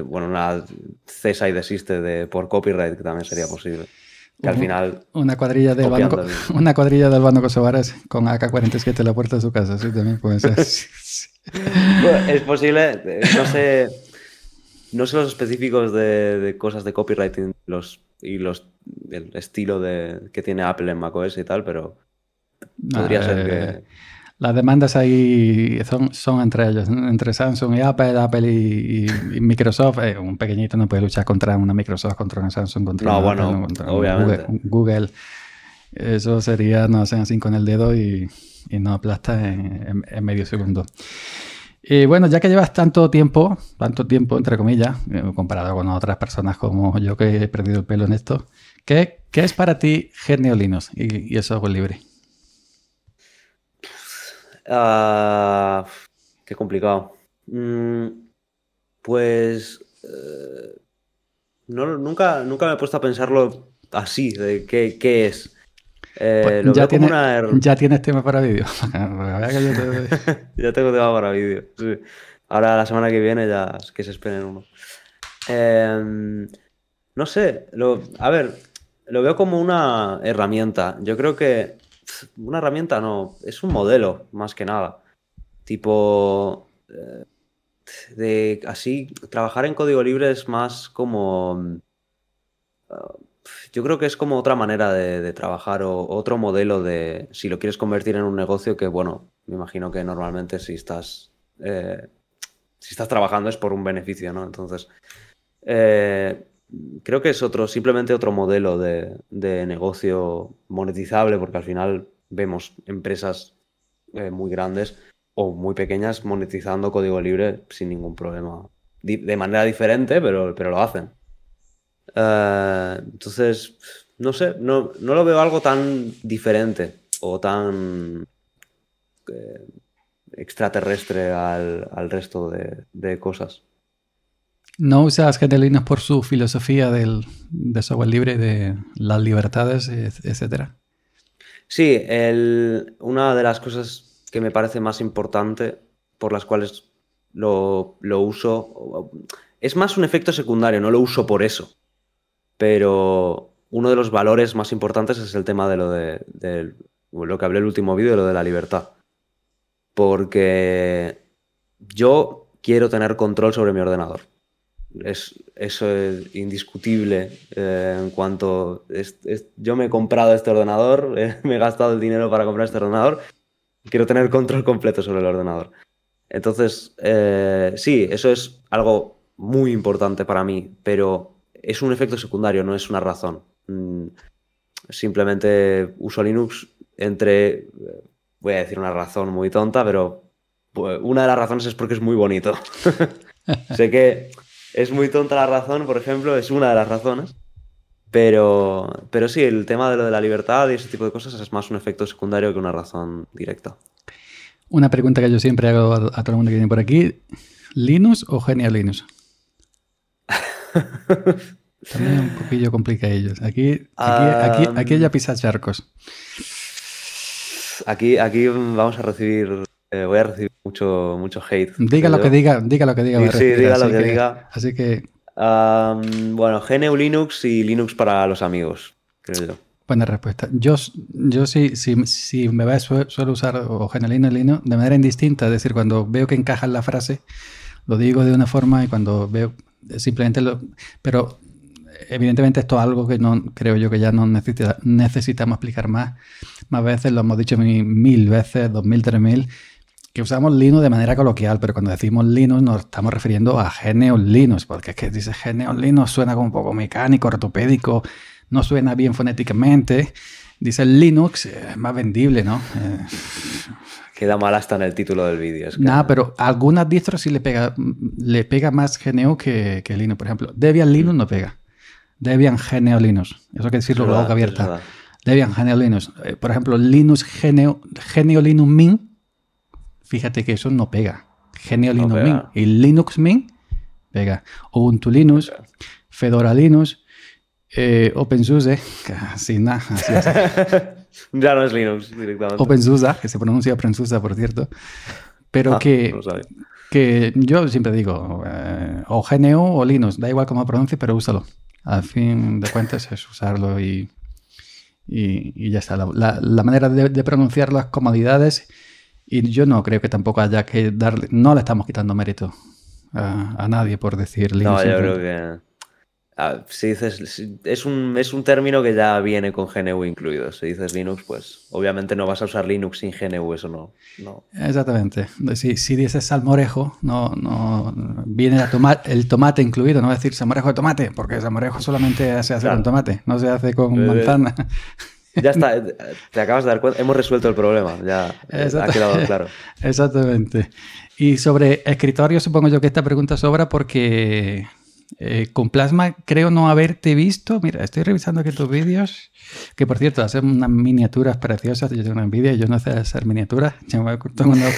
bueno, una cesa y desiste de, por copyright, que también sería posible. Que al final... Una cuadrilla del Banco, una cuadrilla del Banco Kosovares con A K cuarenta y siete en la puerta de su casa, sí, también puede ser. Bueno, es posible, no sé, no sé los específicos de, de cosas de copyright y, los, y los, el estilo de, que tiene Apple en macOS y tal, pero... Podría ah, ser que... Las demandas ahí son, son entre ellos, entre Samsung y Apple, Apple y, y, y Microsoft. Eh, un pequeñito no puede luchar contra una Microsoft, contra una Samsung, contra no, una, bueno, Apple, contra obviamente. Google, Google. Eso sería, no hacen así con el dedo y, y no aplastas en, en, en medio segundo. Y bueno, ya que llevas tanto tiempo, tanto tiempo entre comillas, comparado con otras personas como yo que he perdido el pelo en esto, ¿qué, qué es para ti G N O M E Linux y, y el software libre? Uh, qué complicado. Mm, pues eh, no, nunca, nunca me he puesto a pensarlo así, de qué, qué es. Eh, pues lo ya, tiene, una... ya tienes tema para vídeo. Ya tengo tema para vídeo. Sí. Ahora la semana que viene ya es que se esperen uno. Eh, no sé, lo, a ver, lo veo como una herramienta. Yo creo que una herramienta no, es un modelo más que nada. Tipo, eh, de así, trabajar en código libre es más como... Uh, Yo creo que es como otra manera de, de trabajar o otro modelo de... Si lo quieres convertir en un negocio que, bueno, me imagino que normalmente si estás, eh, si estás trabajando es por un beneficio, ¿no? Entonces, eh, creo que es otro simplemente otro modelo de, de negocio monetizable, porque al final vemos empresas eh, muy grandes o muy pequeñas monetizando código libre sin ningún problema. De manera diferente, pero, pero lo hacen. Uh, entonces, no sé, no, no lo veo algo tan diferente o tan eh, extraterrestre al, al resto de, de cosas. ¿No usas G N O M E Linux por su filosofía del, de software libre, de las libertades, etcétera? Sí, el, una de las cosas que me parece más importante por las cuales lo, lo uso es más un efecto secundario, no lo uso por eso. Pero uno de los valores más importantes es el tema de lo de, de lo que hablé en el último vídeo, lo de la libertad. Porque yo quiero tener control sobre mi ordenador. Es, eso es indiscutible eh, en cuanto... Es, es, yo me he comprado este ordenador, eh, me he gastado el dinero para comprar este ordenador. Quiero tener control completo sobre el ordenador. Entonces, eh, sí, eso es algo muy importante para mí, pero... Es un efecto secundario, no es una razón. Simplemente uso Linux entre... Voy a decir una razón muy tonta, pero una de las razones es porque es muy bonito. Sé que es muy tonta la razón, por ejemplo, es una de las razones. Pero, pero sí, el tema de lo de la libertad y ese tipo de cosas es más un efecto secundario que una razón directa. Una pregunta que yo siempre hago a, a todo el mundo que viene por aquí. ¿Linux o G N O M E Linux? También un poquillo complica ellos. Aquí, aquí, um, aquí, aquí ya pisas charcos. Aquí, aquí vamos a recibir, eh, voy a recibir mucho, mucho hate. Diga lo yo. que diga, diga lo que diga. Sí, recibir, sí diga lo que, que diga. Así que, um, bueno, G N O M E Linux y Linux para los amigos, creo yo. Buena respuesta. Yo, yo sí, si, si me va, suelo usar o G N O M E Linux de manera indistinta, es decir, cuando veo que encaja en la frase, lo digo de una forma y cuando veo simplemente lo... Pero evidentemente esto es algo que no creo yo que ya no necesita, necesitamos explicar más. Más veces, lo hemos dicho mil veces, dos mil, tres mil, que usamos Linux de manera coloquial, pero cuando decimos Linux nos estamos refiriendo a G N O M E Linux, porque es que dice G N O M E Linux suena como un poco mecánico, ortopédico, no suena bien fonéticamente. Dice Linux, es más vendible, ¿no? Eh, Queda mal hasta en el título del vídeo. Es que... Nada, pero a algunas distros sí le pega, le pega más G N O M E que, que Linux. Por ejemplo, Debian mm. Linux no pega. Debian G N O M E Linux. Eso hay que decirlo con la boca abierta. Debian G N O M E Linux. Eh, por ejemplo, Linux G N O M E Linux Mint. Fíjate que eso no pega. G N O M E Linux no Mint. Y Linux Mint pega. Ubuntu Linux, okay. Fedora Linux, eh, OpenSUSE, casi nada. Así, así. Ya no es Linux directamente. OpenSUSE, que se pronuncia OpenSUSE, por cierto. Pero ah, que, no que yo siempre digo, eh, o G N O M E o Linux, da igual cómo pronuncie, pero úsalo. Al fin de cuentas es usarlo y, y, y ya está. La, la, la manera de, de pronunciar las comodidades, y yo no creo que tampoco haya que darle, no le estamos quitando mérito a, a nadie por decir Linux. No, yo creo que... Ah, si dices, es un, es un término que ya viene con G N U incluido. Si dices Linux, pues obviamente no vas a usar Linux sin G N U, eso no. no. Exactamente. Si, si dices salmorejo, no, no viene a tomar el tomate incluido, no va a decir salmorejo de tomate, porque salmorejo solamente se hace claro. con tomate, no se hace con manzana. Ya está, te acabas de dar cuenta, hemos resuelto el problema, ya ha quedado claro. Exactamente. Y sobre escritorio, supongo yo que esta pregunta sobra porque eh, con Plasma creo no haberte visto. Mira, estoy revisando aquí tus vídeos, que por cierto, hacen unas miniaturas preciosas. Yo tengo una Nvidia y yo no sé hacer miniaturas. Yo me tomo una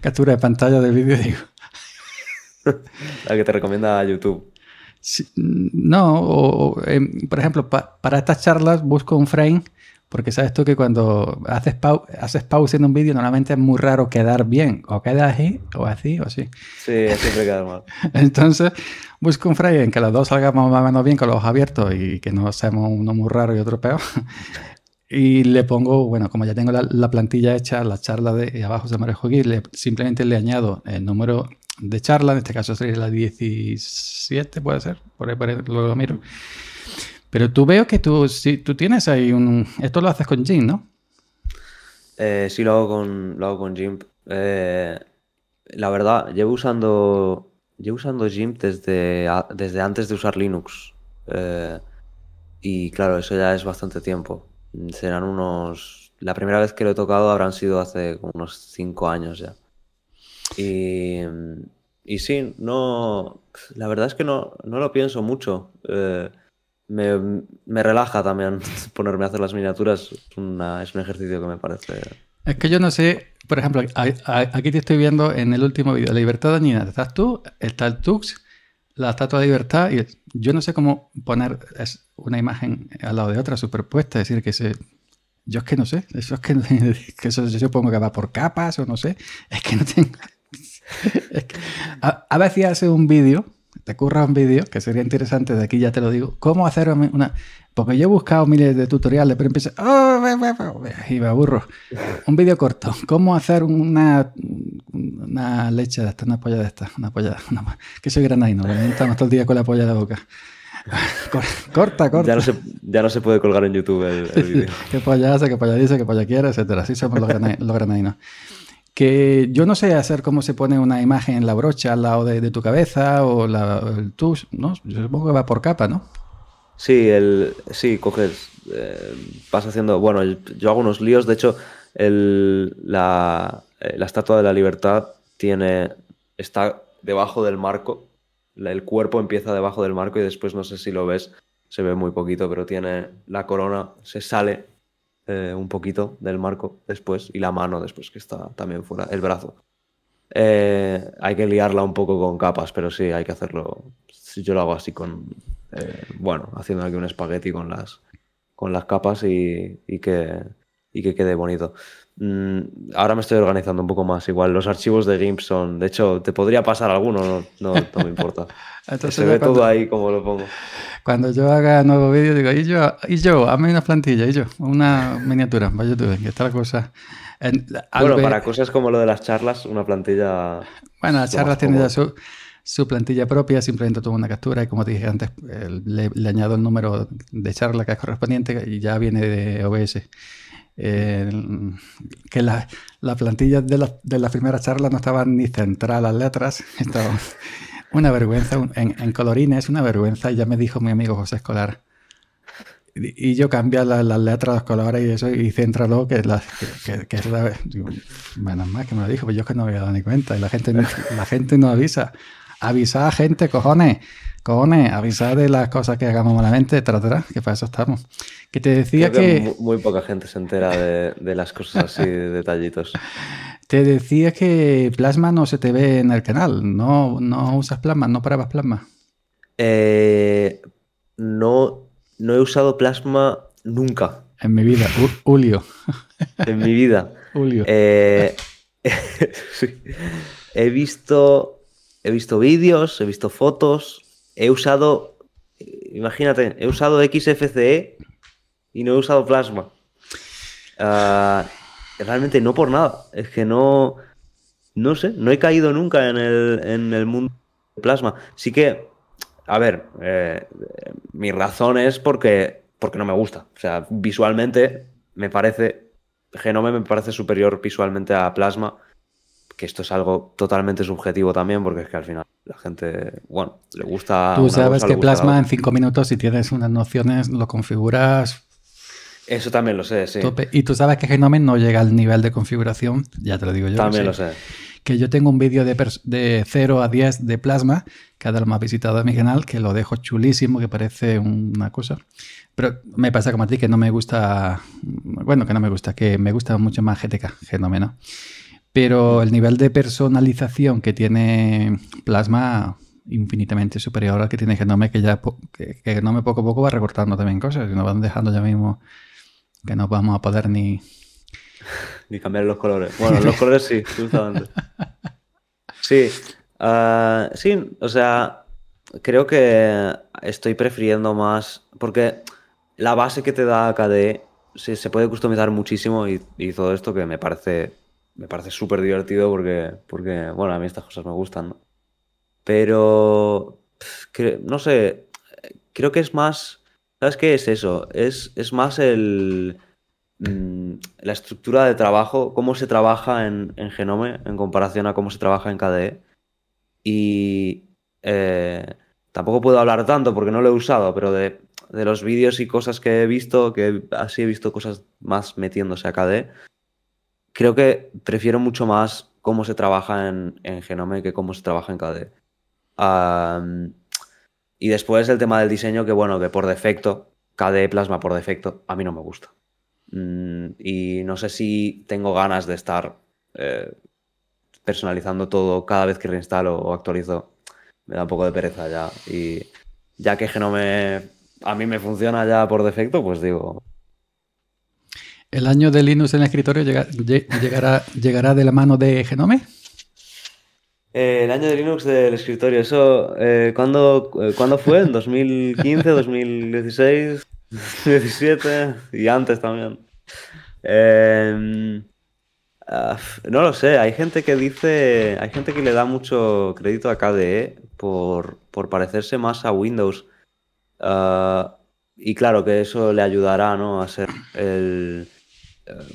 captura de pantalla de vídeo y digo... La que te recomienda YouTube. No, o, o, eh, por ejemplo, pa, para estas charlas busco un frame, porque sabes tú que cuando haces, pau haces pause en un vídeo normalmente es muy raro quedar bien, o quedas así, o así, o así. Sí, siempre queda mal. Entonces, busco un frame en que los dos salgamos más o menos bien con los ojos abiertos y que no seamos uno muy raro y otro peor. Y le pongo, bueno, como ya tengo la, la plantilla hecha, la charla de abajo Salmorejo Geek, le, simplemente le añado el número de charla, en este caso sería la diecisiete, puede ser, por ahí, por ahí luego lo miro. Pero tú veo que tú, si, tú tienes ahí un... Esto lo haces con GIMP, ¿no? Eh, sí, lo hago con, lo hago con GIMP. Eh, la verdad, llevo usando llevo usando GIMP desde, desde antes de usar Linux. Eh, y claro, eso ya es bastante tiempo. Serán unos... La primera vez que lo he tocado habrán sido hace como unos cinco años ya. Y, y sí, no, la verdad es que no, no lo pienso mucho. Eh, me, me relaja también ponerme a hacer las miniaturas. Es, una, es un ejercicio que me parece... Es que yo no sé, por ejemplo, a, a, aquí te estoy viendo en el último vídeo, La Libertad Dañina, estás tú, está el Tux, la Estatua de Libertad, y yo no sé cómo poner una imagen al lado de otra superpuesta, es decir, que se... Yo es que no sé, eso es que, no, que eso yo supongo que va por capas o no sé, es que no tengo... Es que a, a veces haces un vídeo, te curras un vídeo, que sería interesante, de aquí ya te lo digo, cómo hacer una... Porque yo he buscado miles de tutoriales, pero empiezo... Oh, y me aburro. Un vídeo corto, cómo hacer una, una leche de esta, una polla de esta, una polla de esta... Que soy granadino, lo inventamos todo el día con la polla de la boca. Corta, corta. Ya no, se, ya no se puede colgar en YouTube el, el vídeo. Qué polla hace, qué polla dice, qué polla quiere, etcétera. Así somos los granadinos. Que yo no sé hacer cómo se pone una imagen en la brocha al lado de, de tu cabeza o la, el tush, ¿no? Yo supongo que va por capa, ¿no? Sí, el, sí coges, eh, vas haciendo... Bueno, yo hago unos líos. De hecho, el, la, la Estatua de la Libertad tiene, está debajo del marco. La, el cuerpo empieza debajo del marco y después, no sé si lo ves, se ve muy poquito, pero tiene la corona, se sale... Eh, un poquito del marco después y la mano después que está también fuera, el brazo. Eh, hay que liarla un poco con capas, pero sí, hay que hacerlo. Yo lo hago así con, eh, bueno, haciendo aquí un espagueti con las, con las capas y, y, que, y que quede bonito. Mm, ahora me estoy organizando un poco más. Igual los archivos de GIMP son, de hecho, te podría pasar alguno, no, no, no me importa. Entonces, se ve cuando, todo ahí como lo pongo. Cuando yo haga nuevo vídeo digo, y yo, y yo, hazme una plantilla, y yo, una miniatura para YouTube, que está la cosa. En, bueno, para cosas como lo de las charlas, una plantilla... Bueno, las charlas tienen ya su, su plantilla propia, simplemente tomo una captura y como te dije antes, le, le añado el número de charla que es correspondiente y ya viene de O B S. Eh, que las la plantillas de, la, de las primeras charlas no estaban ni centradas las letras, estaban... Una vergüenza, un, en, en colorines, una vergüenza, ya me dijo mi amigo José Escolar. Y, y yo cambié las la letras, los colores y eso, y céntralo, que es la... Que, que es la digo, menos mal que me lo dijo, pues yo es que no me había dado ni cuenta, y la gente, la gente no avisa. Avisad, gente, cojones, cojones, avisad de las cosas que hagamos malamente, tratará, que para eso estamos. Que te decía que... que... Muy, muy poca gente se entera de, de las cosas así, de detallitos. Te decía que Plasma no se te ve en el canal, no, no usas Plasma, no pruebas Plasma. Eh, no, no he usado Plasma nunca. En mi vida, Julio. En mi vida. Julio. Eh, sí. He visto, he visto vídeos, he visto fotos, he usado, imagínate, he usado X F C E y no he usado Plasma. Ah... Uh, Realmente no por nada, es que no, no sé, no he caído nunca en el, en el mundo de Plasma. Sí que, a ver, eh, mi razón es porque, porque no me gusta. O sea, visualmente me parece, Genome me parece superior visualmente a Plasma, que esto es algo totalmente subjetivo también, porque es que al final la gente, bueno, le gusta... Tú sabes que Plasma en cinco minutos, si tienes unas nociones, lo configuras... Eso también lo sé, sí. Tope. Y tú sabes que GNOME no llega al nivel de configuración, ya te lo digo yo. También lo sé. Que yo tengo un vídeo de, de cero a diez de Plasma, que es de lo más visitado de mi canal, que lo dejo chulísimo, que parece una cosa. Pero me pasa como a ti, que no me gusta... Bueno, que no me gusta, que me gusta mucho más G T K, GNOME, ¿no? Pero el nivel de personalización que tiene Plasma... infinitamente superior al que tiene GNOME, que ya po que, que GNOME poco a poco va recortando también cosas, que nos van dejando ya mismo que no vamos a poder ni ni cambiar los colores. Bueno, los colores sí, justamente. Sí, uh, sí, o sea, creo que estoy prefiriendo más, porque la base que te da K D E sí, se puede customizar muchísimo y, y todo esto que me parece me parece súper divertido porque, porque, bueno, a mí estas cosas me gustan, ¿no? Pero, que, no sé, creo que es más, ¿sabes qué es eso? Es, es más el mmm, la estructura de trabajo, cómo se trabaja en, en GNOME en comparación a cómo se trabaja en K D E. Y eh, tampoco puedo hablar tanto porque no lo he usado, pero de, de los vídeos y cosas que he visto, que así he visto cosas más metiéndose a K D E, creo que prefiero mucho más cómo se trabaja en, en GNOME que cómo se trabaja en K D E. Um, y después el tema del diseño, que bueno, que por defecto, K D E Plasma por defecto, a mí no me gusta. Mm, y no sé si tengo ganas de estar eh, personalizando todo cada vez que reinstalo o actualizo. Me da un poco de pereza ya. Y ya que GNOME a mí me funciona ya por defecto, pues digo... ¿El año de Linux en el escritorio llega, lleg, llegará, llegará de la mano de GNOME? Eh, el año de Linux del escritorio, eso, eh, ¿cuándo, eh, ¿cuándo fue? ¿En dos mil quince, dos mil dieciséis, dos mil diecisiete y antes también? Eh, uh, no lo sé, hay gente que dice, hay gente que le da mucho crédito a K D E por, por parecerse más a Windows. Uh, y claro que eso le ayudará, ¿no?, a ser el,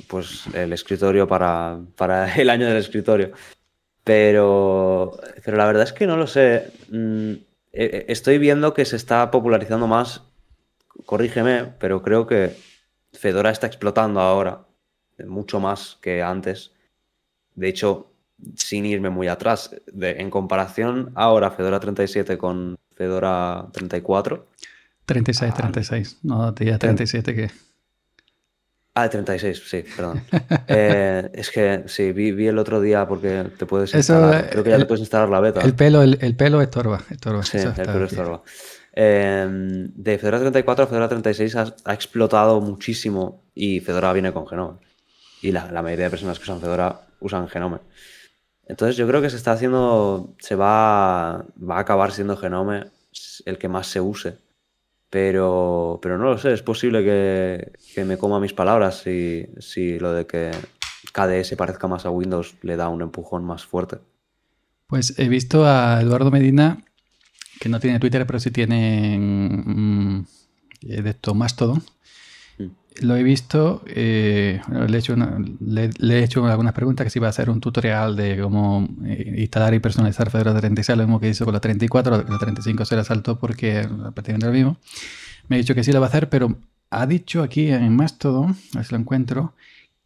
pues, el escritorio para, para el año del escritorio. Pero, pero la verdad es que no lo sé. Estoy viendo que se está popularizando más, corrígeme, pero creo que Fedora está explotando ahora mucho más que antes. De hecho, sin irme muy atrás, de, en comparación ahora Fedora treinta y siete con Fedora treinta y cuatro. treinta y seis, ah, treinta y seis, no, tía, treinta y siete que... Ah, treinta y seis, sí, perdón. Eh, es que sí, vi, vi el otro día porque te puedes instalar. Eso, creo que ya el, te puedes instalar la beta. El pelo, el, el pelo estorba, estorba. Sí, el pelo estorba. Eh, de Fedora treinta y cuatro a Fedora treinta y seis ha, ha explotado muchísimo y Fedora viene con GNOME. Y la, la mayoría de personas que usan Fedora usan GNOME. Entonces yo creo que se está haciendo, se va, va a acabar siendo GNOME el que más se use. Pero, pero no lo sé, es posible que, que me coma mis palabras si, si lo de que K D E se parezca más a Windows le da un empujón más fuerte. Pues he visto a Eduardo Medina, que no tiene Twitter, pero sí tiene mmm, de esto Mastodon. Sí. Lo he visto, eh, le, he hecho una, le, le he hecho algunas preguntas, que si va a hacer un tutorial de cómo instalar y personalizar Fedora treinta y seis, lo mismo que hizo con la treinta y cuatro, la treinta y cinco se la saltó porque prácticamente lo mismo. Me ha dicho que sí lo va a hacer, pero ha dicho aquí en Mastodon, a ver si lo encuentro,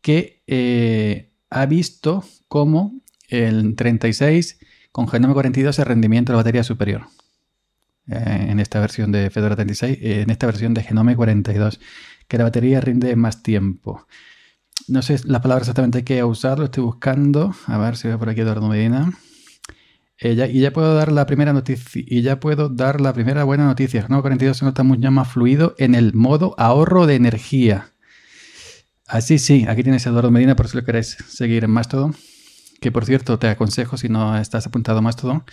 que eh, ha visto cómo el treinta y seis con GNOME cuarenta y dos el rendimiento de la batería superior. Eh, en esta versión de Fedora treinta y seis, eh, en esta versión de GNOME cuarenta y dos. Que la batería rinde más tiempo. No sé las palabras exactamente que usar, lo estoy buscando. A ver si veo por aquí Eduardo Medina. Eh, ya, y ya puedo dar la primera noticia. Y ya puedo dar la primera buena noticia. GNOME cuarenta y dos se nota mucho más fluido en el modo ahorro de energía. Así sí, aquí tienes a Eduardo Medina por si lo queréis seguir en Mastodon. Que por cierto, te aconsejo, si no estás apuntado a Mastodon,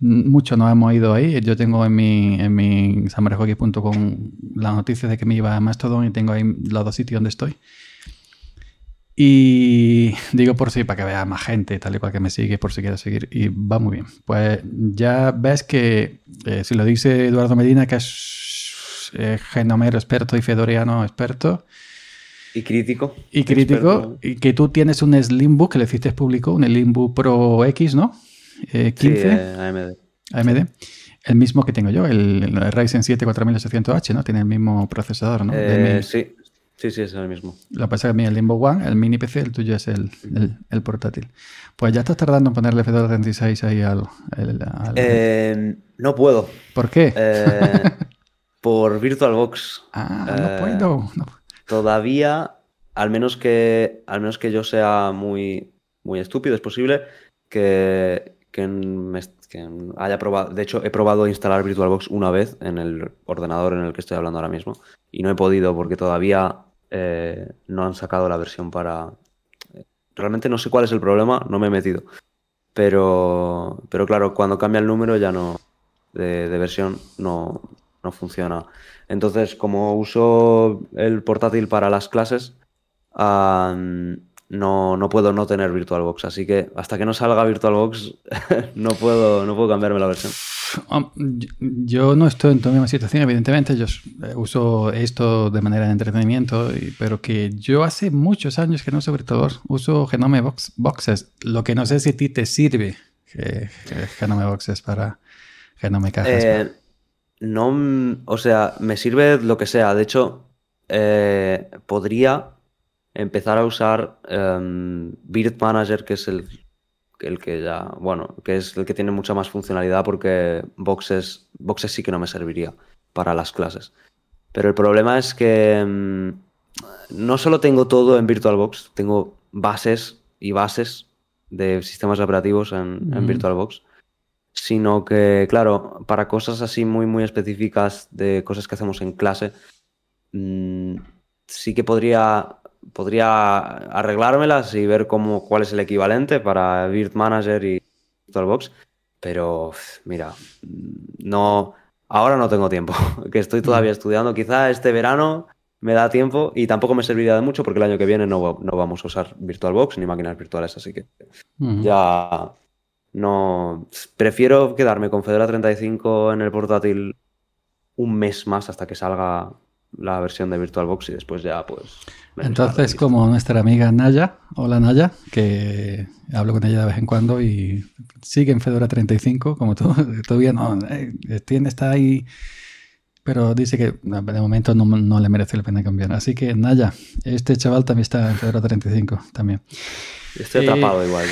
mucho nos hemos ido ahí. Yo tengo en mi, en mi Salmorejo Geek punto com las noticias de que me iba a Mastodon y tengo ahí los dos sitios donde estoy. Y digo por si, sí, para que vea más gente, tal y cual que me sigue, por si quiera seguir. Y va muy bien. Pues ya ves que, eh, si lo dice Eduardo Medina, que es eh, genomero experto y fedoriano experto. Y crítico. Y crítico. Experto. Y que tú tienes un Slimbook, que le hiciste público, un Slimbook Pro X, ¿no? Eh, quince, sí, eh, A M D. A M D, el mismo que tengo yo, el, el Ryzen siete cuatro mil ochocientos H, ¿no? Tiene el mismo procesador, ¿no? Eh, sí, Sí, sí, es el mismo. Lo que pasa es que a mí el Limbo One, el mini P C, el tuyo es el, el, el portátil. Pues ya estás tardando en ponerle Fedora treinta y seis ahí al... al, al... Eh, no puedo. ¿Por qué? Eh, por VirtualBox. Ah, eh, no puedo. No. Todavía, al menos que al menos que yo sea muy, muy estúpido, es posible que, que, me, que haya probado... De hecho, he probado instalar VirtualBox una vez en el ordenador en el que estoy hablando ahora mismo. Y no he podido porque todavía eh, no han sacado la versión para... Realmente no sé cuál es el problema, no me he metido. Pero, pero claro, cuando cambia el número ya no... De, de versión no, no funciona. Entonces, como uso el portátil para las clases, um, no, no puedo no tener VirtualBox. Así que hasta que no salga VirtualBox no puedo, no puedo cambiarme la versión. Yo no estoy en tu misma situación, evidentemente. Yo uso esto de manera de entretenimiento, pero que yo hace muchos años que no uso VirtualBox. Uso GNOME Box, Boxes. Lo que no sé si a ti te sirve que, que GNOME Boxes para GNOME Cajas. Eh, no, o sea, me sirve lo que sea. De hecho, eh, podría empezar a usar um, Virt Manager, que es el... el que ya, bueno, que es el que tiene mucha más funcionalidad, porque boxes, boxes sí que no me serviría para las clases. Pero el problema es que mmm, no solo tengo todo en VirtualBox, tengo bases y bases de sistemas operativos en, mm. en VirtualBox, sino que, claro, para cosas así muy, muy específicas de cosas que hacemos en clase, mmm, sí que podría... podría arreglármelas y ver cómo, cuál es el equivalente para Virt Manager y VirtualBox, pero mira, no, ahora no tengo tiempo, que estoy todavía estudiando. Quizá este verano me da tiempo y tampoco me serviría de mucho porque el año que viene no, no vamos a usar VirtualBox ni máquinas virtuales, así que uh-huh. ya no... Prefiero quedarme con Fedora treinta y cinco en el portátil un mes más hasta que salga la versión de VirtualBox y después ya pues... Entonces, como nuestra amiga Naya, hola Naya, que hablo con ella de vez en cuando y sigue en Fedora treinta y cinco, como tú, todavía no, tiene, está ahí, pero dice que de momento no, no le merece la pena cambiar. Así que Naya, este chaval también está en Fedora treinta y cinco también. Estoy atrapado eh, igual.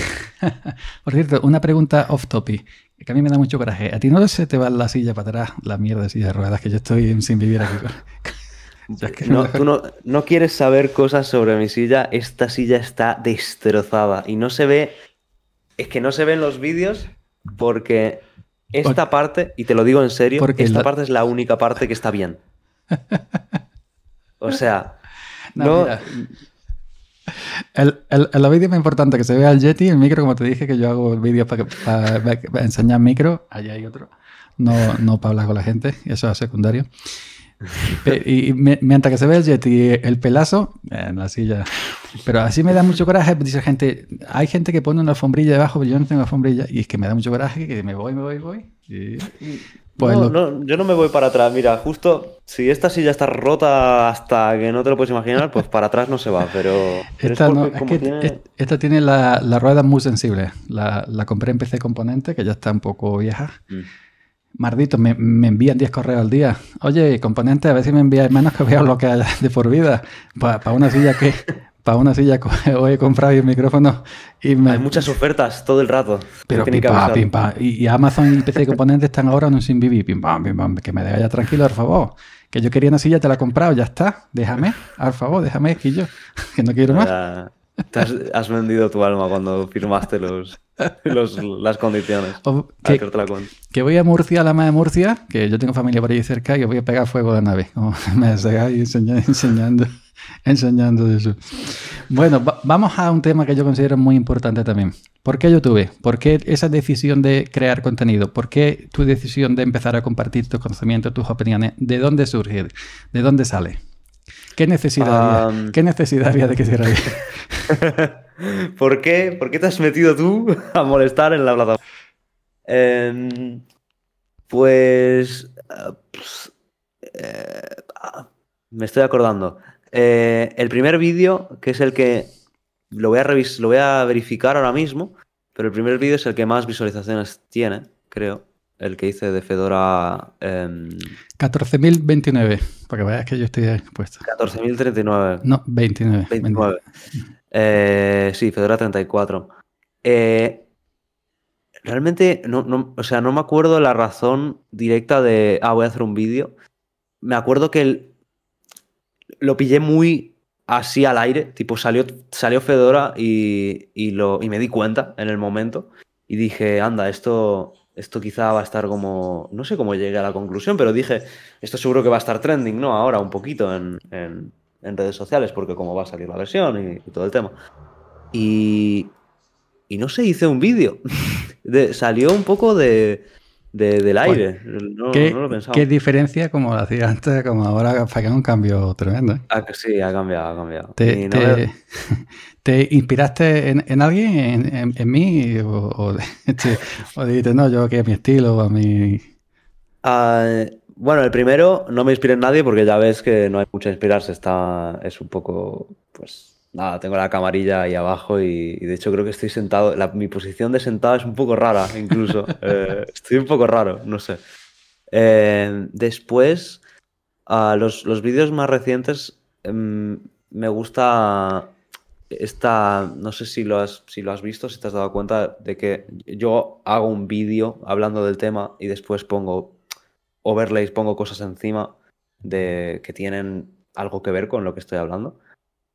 Por cierto, una pregunta off topic, que a mí me da mucho coraje. ¿A ti no se te va la silla para atrás, la mierda de silla de ruedas, que yo estoy sin vivir aquí? Que no, tú no, no quieres saber cosas sobre mi silla. Esta silla está destrozada y no se ve, es que no se ven los vídeos porque esta porque, parte, y te lo digo en serio, porque esta la... parte es la única parte que está bien. O sea, no, no... El, el, el vídeo más importante que se vea el Yeti, el micro, como te dije, que yo hago vídeos para pa, pa, pa enseñar micro, allá hay otro, no, no para hablar con la gente, eso es secundario. Y mientras que se ve el Jet y el pelazo en la silla, pero así me da mucho coraje. Dice gente, hay gente que pone una alfombrilla debajo, pero yo no tengo alfombrilla y es que me da mucho coraje que me voy, me voy, voy. Y pues no, lo... no, yo no me voy para atrás. Mira, justo si esta silla está rota hasta que no te lo puedes imaginar, pues para atrás no se va. Pero, pero esta, es porque, no, es que tiene... esta tiene la, la rueda muy sensible. La, la compré en P C Componente, que ya está un poco vieja. Mm. Mardito, me, me envían diez correos al día. Oye, componente, a ver si me envías menos que voy a bloquear de por vida. Para pa una silla que pa una silla que hoy he comprado y un micrófono. Y me... Hay muchas ofertas todo el rato. Pero pim pam, pim pam. Y, y Amazon y P C Componentes están ahora en un sin vivir. Pim pam, pim pam. Que me deja ya tranquilo, por favor. Que yo quería una silla, te la he comprado, ya está. Déjame, por favor, déjame, que yo que no quiero más. Ya. Te has, has vendido tu alma cuando firmaste los, los, las condiciones. O, que, la que voy a Murcia, la madre de Murcia, que yo tengo familia por ahí cerca, y que voy a pegar fuego a la nave. Como me y enseñando, enseñando, enseñando eso. Bueno, va, vamos a un tema que yo considero muy importante también. ¿Por qué YouTube? ¿Por qué esa decisión de crear contenido? ¿Por qué tu decisión de empezar a compartir tus conocimientos, tus opiniones? ¿De dónde surge? ¿De dónde sale? ¿Qué necesidad, um, había? ¿Qué necesidad había de que se realice? ¿Por qué? ¿Por qué te has metido tú a molestar en la plataforma? Eh, pues... Eh, me estoy acordando. Eh, el primer vídeo, que es el que... Lo voy, a revis lo voy a verificar ahora mismo, pero el primer vídeo es el que más visualizaciones tiene, creo. el que hice de Fedora... Eh, catorce mil veintinueve, para que veas que yo estoy expuesto. catorce mil treinta y nueve. No, veintinueve. veintinueve. Eh, sí, Fedora treinta y cuatro. Eh, realmente, no, no, o sea, no me acuerdo la razón directa de... Ah, voy a hacer un vídeo. Me acuerdo que el, lo pillé muy así al aire. Tipo, salió, salió Fedora y, y, lo, y me di cuenta en el momento. Y dije, anda, esto... Esto quizá va a estar como... No sé cómo llegué a la conclusión, pero dije... Esto seguro que va a estar trending, ¿no? Ahora un poquito en, en, en redes sociales, porque como va a salir la versión y, y todo el tema. Y... Y no sé, hice un vídeo. Salió un poco de, de, del aire. No, ¿Qué, no lo pensaba. ¿Qué diferencia como lo hacía antes, como ahora? Fue un cambio tremendo, ¿eh? Ah, sí, ha cambiado, ha cambiado. ¿Te, no te, me... ¿te inspiraste en, en alguien, en, en, en mí? O, o, este, ¿O dijiste, no, yo que a mi estilo, a mi...? Uh, bueno, el primero, no me inspiré en nadie porque ya ves que no hay mucho a inspirarse. Está, es un poco, pues... Nada, tengo la camarilla ahí abajo y, y de hecho creo que estoy sentado. La, mi posición de sentado es un poco rara, incluso. eh, estoy un poco raro, no sé. Eh, después, uh, los, los vídeos más recientes, um, me gusta esta... No sé si lo, has, si lo has visto, si te has dado cuenta de que yo hago un vídeo hablando del tema y después pongo overlays, pongo cosas encima de que tienen algo que ver con lo que estoy hablando.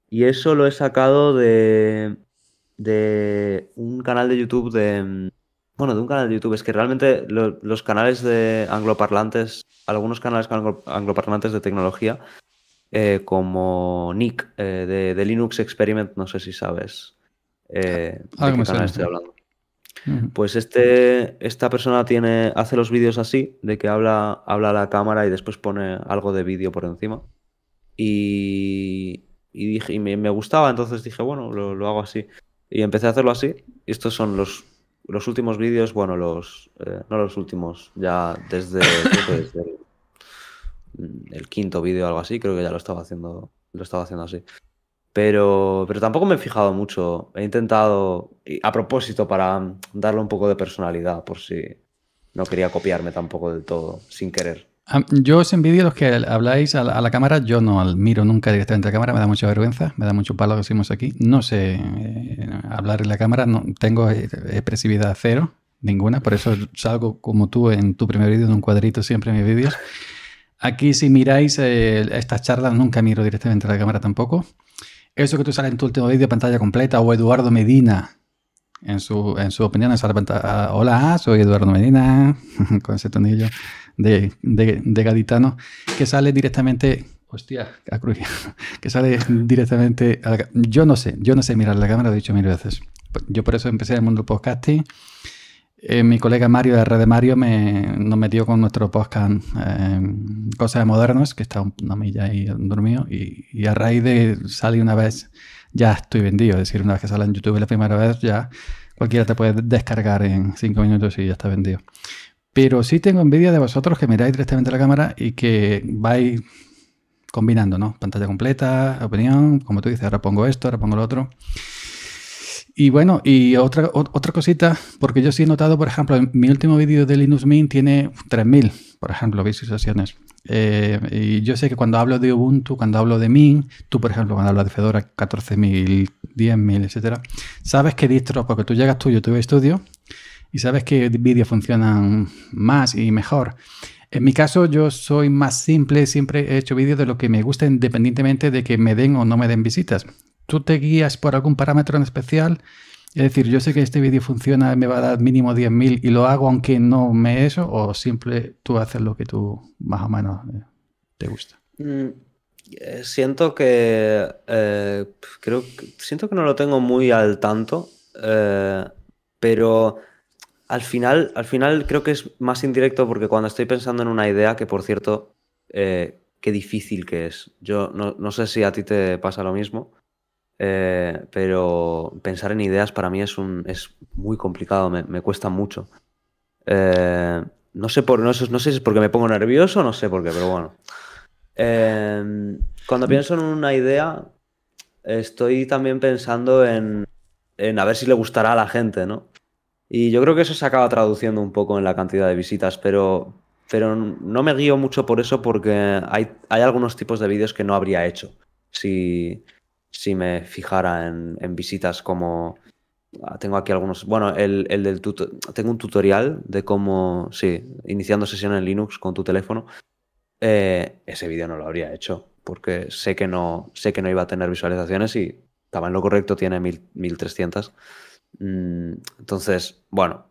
Y eso lo he sacado de, de un canal de YouTube de... Bueno, de un canal de YouTube. Es que realmente lo, los canales de angloparlantes, algunos canales anglo, angloparlantes de tecnología, eh, como Nick, eh, de, de Linux Experiment, no sé si sabes eh, ah, de qué canal estoy hablando. Uh-huh. Pues este esta persona tiene hace los vídeos así, de que habla, habla a la cámara y después pone algo de vídeo por encima. Y... Y, dije, y me, me gustaba, entonces dije, bueno, lo, lo hago así. Y empecé a hacerlo así. Estos son los, los últimos vídeos, bueno, los eh, no los últimos, ya desde, desde el, el quinto vídeo o algo así, creo que ya lo estaba haciendo lo estaba haciendo así. Pero, pero tampoco me he fijado mucho. He intentado, a propósito, para darle un poco de personalidad, por si no quería copiarme tampoco del todo, sin querer. Yo os envidio los que habláis a la, a la cámara. Yo no al, miro nunca directamente a la cámara, me da mucha vergüenza, me da mucho palo lo que hicimos aquí. No sé eh, hablar en la cámara, no tengo expresividad cero, ninguna, por eso salgo como tú en tu primer vídeo, en un cuadrito siempre en mis vídeos. Aquí si miráis eh, estas charlas nunca miro directamente a la cámara tampoco. Eso que tú sales en tu último vídeo, pantalla completa, o Eduardo Medina... En su, en su opinión, en pantalla, hola, soy Eduardo Medina, con ese tonillo de, de, de gaditano, que sale directamente, hostia, a cruz, que sale directamente, a la, yo no sé, yo no sé mirar la cámara, lo he dicho mil veces. Yo por eso empecé en el mundo del podcasting. Eh, mi colega Mario de Red de Mario me, nos metió con nuestro podcast eh, Cosas Modernas, que está una milla ahí dormido, y, y a raíz de salir una vez... Ya estoy vendido, es decir, una vez que sale en YouTube la primera vez, ya cualquiera te puede descargar en cinco minutos y ya está vendido. Pero sí tengo envidia de vosotros que miráis directamente la cámara y que vais combinando, ¿no? Pantalla completa, opinión, como tú dices, ahora pongo esto, ahora pongo lo otro. Y bueno, y otra, otra cosita, porque yo sí he notado, por ejemplo, en mi último vídeo de Linux Mint tiene tres mil, por ejemplo, visualizaciones. Eh, y yo sé que cuando hablo de Ubuntu, cuando hablo de Mint, tú por ejemplo cuando hablas de Fedora catorce mil, diez mil, etcétera, sabes que distros, porque tú llegas tú YouTube Studio y sabes que vídeos funcionan más y mejor. En mi caso yo soy más simple, siempre he hecho vídeos de lo que me gusta independientemente de que me den o no me den visitas. ¿Tú te guías por algún parámetro en especial? Es decir, yo sé que este vídeo funciona, me va a dar mínimo diez mil y lo hago aunque no me eso, o siempre tú haces lo que tú más o menos te gusta. Mm, siento que eh, creo que siento que no lo tengo muy al tanto, eh, pero al final, al final creo que es más indirecto porque cuando estoy pensando en una idea, que por cierto, eh, qué difícil que es. Yo no, no sé si a ti te pasa lo mismo. Eh, pero pensar en ideas para mí es un es muy complicado, me, me cuesta mucho. Eh, no sé por no, no sé si es porque me pongo nervioso, no sé por qué, pero bueno. Eh, cuando pienso en una idea, estoy también pensando en, en a ver si le gustará a la gente, ¿no? Y yo creo que eso se acaba traduciendo un poco en la cantidad de visitas, pero, pero no me guío mucho por eso porque hay, hay algunos tipos de vídeos que no habría hecho si, si me fijara en, en visitas, como... Tengo aquí algunos... Bueno, el, el del tuto, tengo un tutorial de cómo... Sí, iniciando sesión en Linux con tu teléfono. Eh, ese vídeo no lo habría hecho porque sé que no, sé que no iba a tener visualizaciones y estaba en lo correcto, tiene mil trescientas. Entonces, bueno,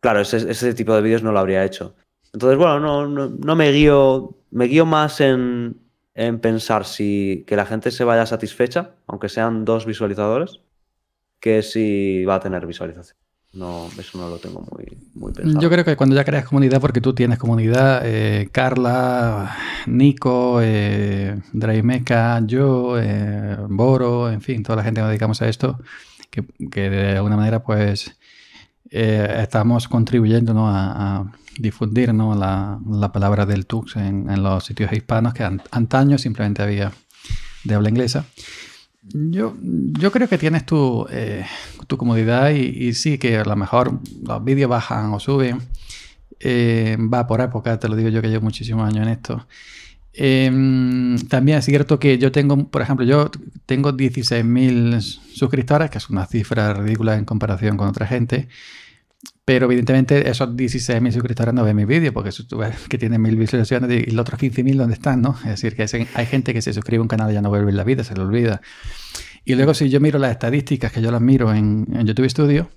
claro, ese, ese tipo de vídeos no lo habría hecho. Entonces, bueno, no, no, no me guío, me guío más en, en pensar si que la gente se vaya satisfecha, aunque sean dos visualizadores, que si va a tener visualización. No, eso no lo tengo muy, muy pensado. Yo creo que cuando ya creas comunidad, porque tú tienes comunidad, eh, Carla, Nico, eh, Draimeca, yo, eh, Boro, en fin, toda la gente que nos dedicamos a esto, que, que de alguna manera pues eh, estamos contribuyendo, ¿no?, a, a difundir, ¿no?, la, la palabra del Tux en, en los sitios hispanos que an, antaño simplemente había de habla inglesa. Yo, yo creo que tienes tu, eh, tu comodidad y, y sí que a lo mejor los vídeos bajan o suben, eh, va por época, te lo digo yo que llevo muchísimos años en esto. Eh, también es cierto que yo tengo, por ejemplo, yo tengo dieciséis mil suscriptores, que es una cifra ridícula en comparación con otra gente, pero evidentemente esos dieciséis mil suscriptores no ven mis vídeos, porque tú ves que tienen mil visualizaciones y los otros quince mil ¿dónde están? ¿No? Es decir, que hay gente que se suscribe a un canal y ya no vuelve en la vida, se le olvida. Y luego si yo miro las estadísticas, que yo las miro en, en YouTube Studio,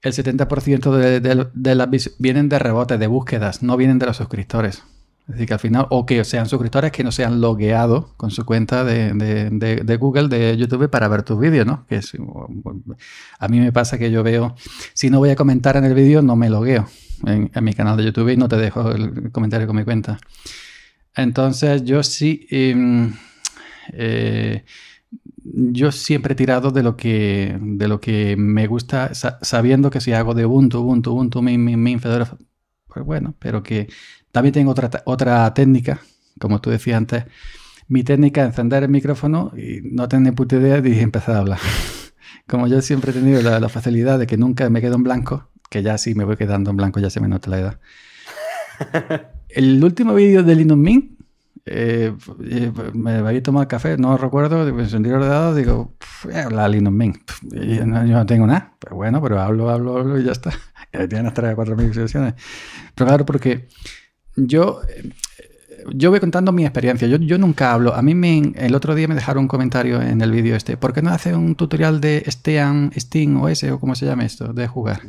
el setenta por ciento de, de, de las vienen de rebotes, de búsquedas, no vienen de los suscriptores. Es decir, que al final, o que sean suscriptores que no sean logueados con su cuenta de, de, de, de Google, de YouTube, para ver tus vídeos, ¿no? Que es, a mí me pasa que yo veo, si no voy a comentar en el vídeo, no me logueo en, en mi canal de YouTube y no te dejo el comentario con mi cuenta. Entonces, yo sí, eh, eh, yo siempre he tirado de lo que, de lo que me gusta, sabiendo que si hago de Ubuntu, Ubuntu, Ubuntu, Mint, Mint, Mint, Fedora, pues bueno, pero que... También tengo otra, otra técnica, como tú decías antes. Mi técnica es encender el micrófono y no tener puta idea de empezar a hablar. Como yo siempre he tenido la, la facilidad de que nunca me quedo en blanco, que ya sí me voy quedando en blanco, ya se me nota la edad. El último vídeo de Linux Mint, eh, me había tomado café, no recuerdo, me sentí ordenado, digo, habla Linux Mint. Yo no, yo no tengo nada, pero bueno, pero hablo, hablo, hablo y ya está. Tienen hasta cuatro mil visualizaciones. Pero claro, porque... Yo, yo voy contando mi experiencia. Yo, yo nunca hablo. A mí me, el otro día me dejaron un comentario en el vídeo este. ¿Por qué no hace un tutorial de Steam O S o cómo se llama esto? De jugar.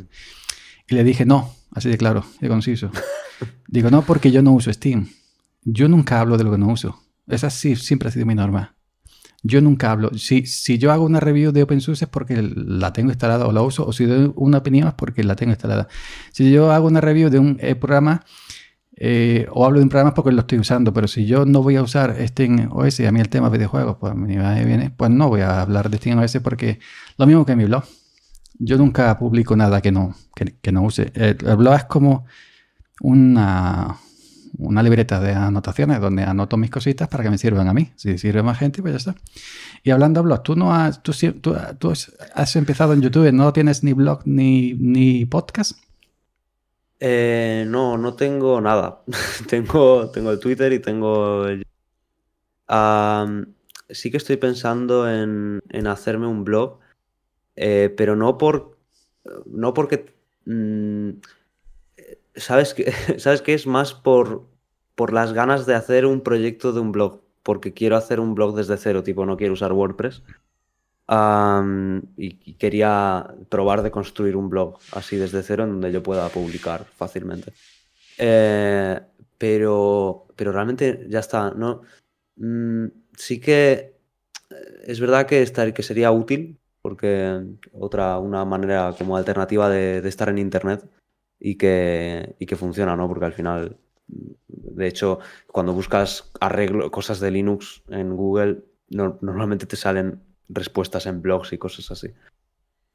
Y le dije no, así de claro y conciso. Digo no porque yo no uso Steam. Yo nunca hablo de lo que no uso. Esa sí, siempre ha sido mi norma. Yo nunca hablo. Si, si yo hago una review de OpenSUSE es porque la tengo instalada o la uso. O si doy una opinión es porque la tengo instalada. Si yo hago una review de un eh, programa... Eh, o hablo de un programa porque lo estoy usando, pero si yo no voy a usar SystemD, a mí el tema de videojuegos, pues me viene, pues no voy a hablar de SystemD porque lo mismo que en mi blog. Yo nunca publico nada que no, que, que no use. El, el blog es como una, una libreta de anotaciones donde anoto mis cositas para que me sirvan a mí. Si sirve más gente, pues ya está. Y hablando de blogs, tú no has, tú, tú, tú has empezado en YouTube, no tienes ni blog ni, ni podcast. Eh, no, no tengo nada. tengo, tengo el Twitter y tengo el... Um, sí que estoy pensando en, en hacerme un blog, eh, pero no por... No porque... Mmm, ¿Sabes qué? ¿Sabes qué? Es más por, por las ganas de hacer un proyecto de un blog, porque quiero hacer un blog desde cero, tipo no quiero usar WordPress. Um, y, y quería probar de construir un blog así desde cero en donde yo pueda publicar fácilmente, eh, pero, pero realmente ya está, ¿no? Mm, sí que es verdad que, estar, que sería útil porque otra una manera como alternativa de, de estar en internet y que, y que funciona, ¿no? Porque al final, de hecho, cuando buscas arreglo, cosas de Linux en Google, no, normalmente te salen respuestas en blogs y cosas así.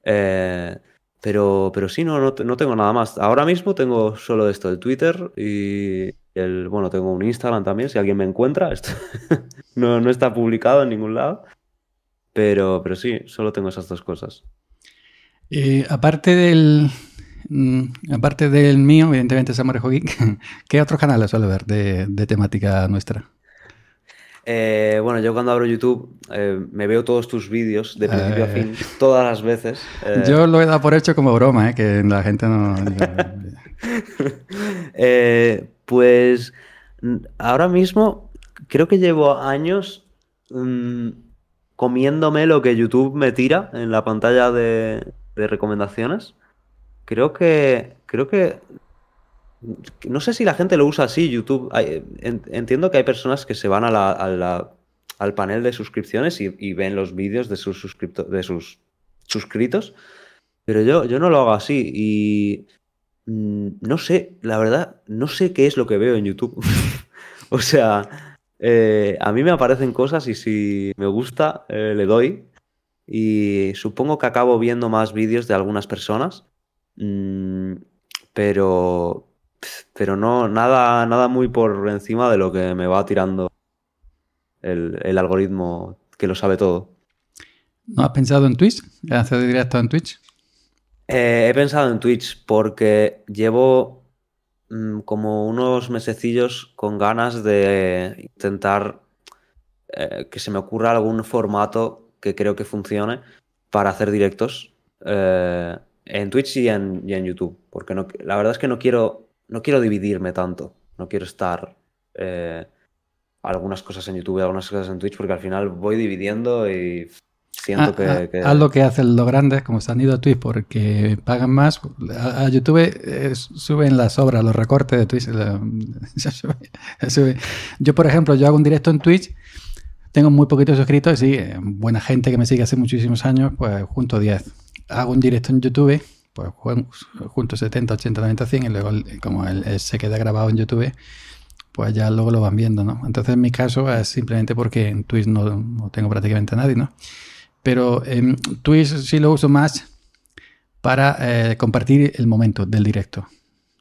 Eh, pero, pero sí, no, no, no tengo nada más. Ahora mismo tengo solo esto, el Twitter y el... Bueno, tengo un Instagram también, si alguien me encuentra. Esto no, no está publicado en ningún lado. Pero, pero sí, solo tengo esas dos cosas. Eh, aparte del aparte del mío, evidentemente Salmorejo Geek, ¿qué otros canales suele ver de, de temática nuestra? Eh, bueno, yo cuando abro YouTube eh, me veo todos tus vídeos de principio eh, a fin, todas las veces. Eh. Yo lo he dado por hecho como broma, ¿eh? Que la gente no... eh, pues ahora mismo creo que llevo años mmm, comiéndome lo que YouTube me tira en la pantalla de, de recomendaciones. Creo que... Creo que no sé si la gente lo usa así, YouTube. Entiendo que hay personas que se van a la, a la, al panel de suscripciones y, y ven los vídeos de sus, suscripto, de sus suscritos, pero yo, yo no lo hago así y no sé, la verdad, no sé qué es lo que veo en YouTube. O sea, eh, a mí me aparecen cosas y si me gusta, eh, le doy y supongo que acabo viendo más vídeos de algunas personas, mm, pero... Pero no, nada, nada muy por encima de lo que me va tirando el, el algoritmo que lo sabe todo. ¿No has pensado en Twitch? ¿Hacer directo en Twitch? Eh, he pensado en Twitch porque llevo mmm, como unos mesecillos con ganas de intentar eh, que se me ocurra algún formato que creo que funcione para hacer directos eh, en Twitch y en, y en YouTube. Porque no, la verdad es que no quiero... No quiero dividirme tanto, no quiero estar eh, algunas cosas en YouTube y algunas cosas en Twitch porque al final voy dividiendo y siento ah, que, ah, que... Haz lo que hacen los grandes, como se han ido a Twitch porque pagan más, a, a YouTube eh, suben las obras, los recortes de Twitch. La, ya sube, ya sube. Yo, por ejemplo, yo hago un directo en Twitch, tengo muy poquitos suscritos y sí, buena gente que me sigue hace muchísimos años, pues junto diez. Hago un directo en YouTube... pues junto setenta, ochenta, noventa, cien y luego como él, él se queda grabado en YouTube, pues ya luego lo van viendo, ¿no? Entonces en mi caso es simplemente porque en Twitch no, no tengo prácticamente a nadie, ¿no? Pero en Twitch sí lo uso más para eh, compartir el momento del directo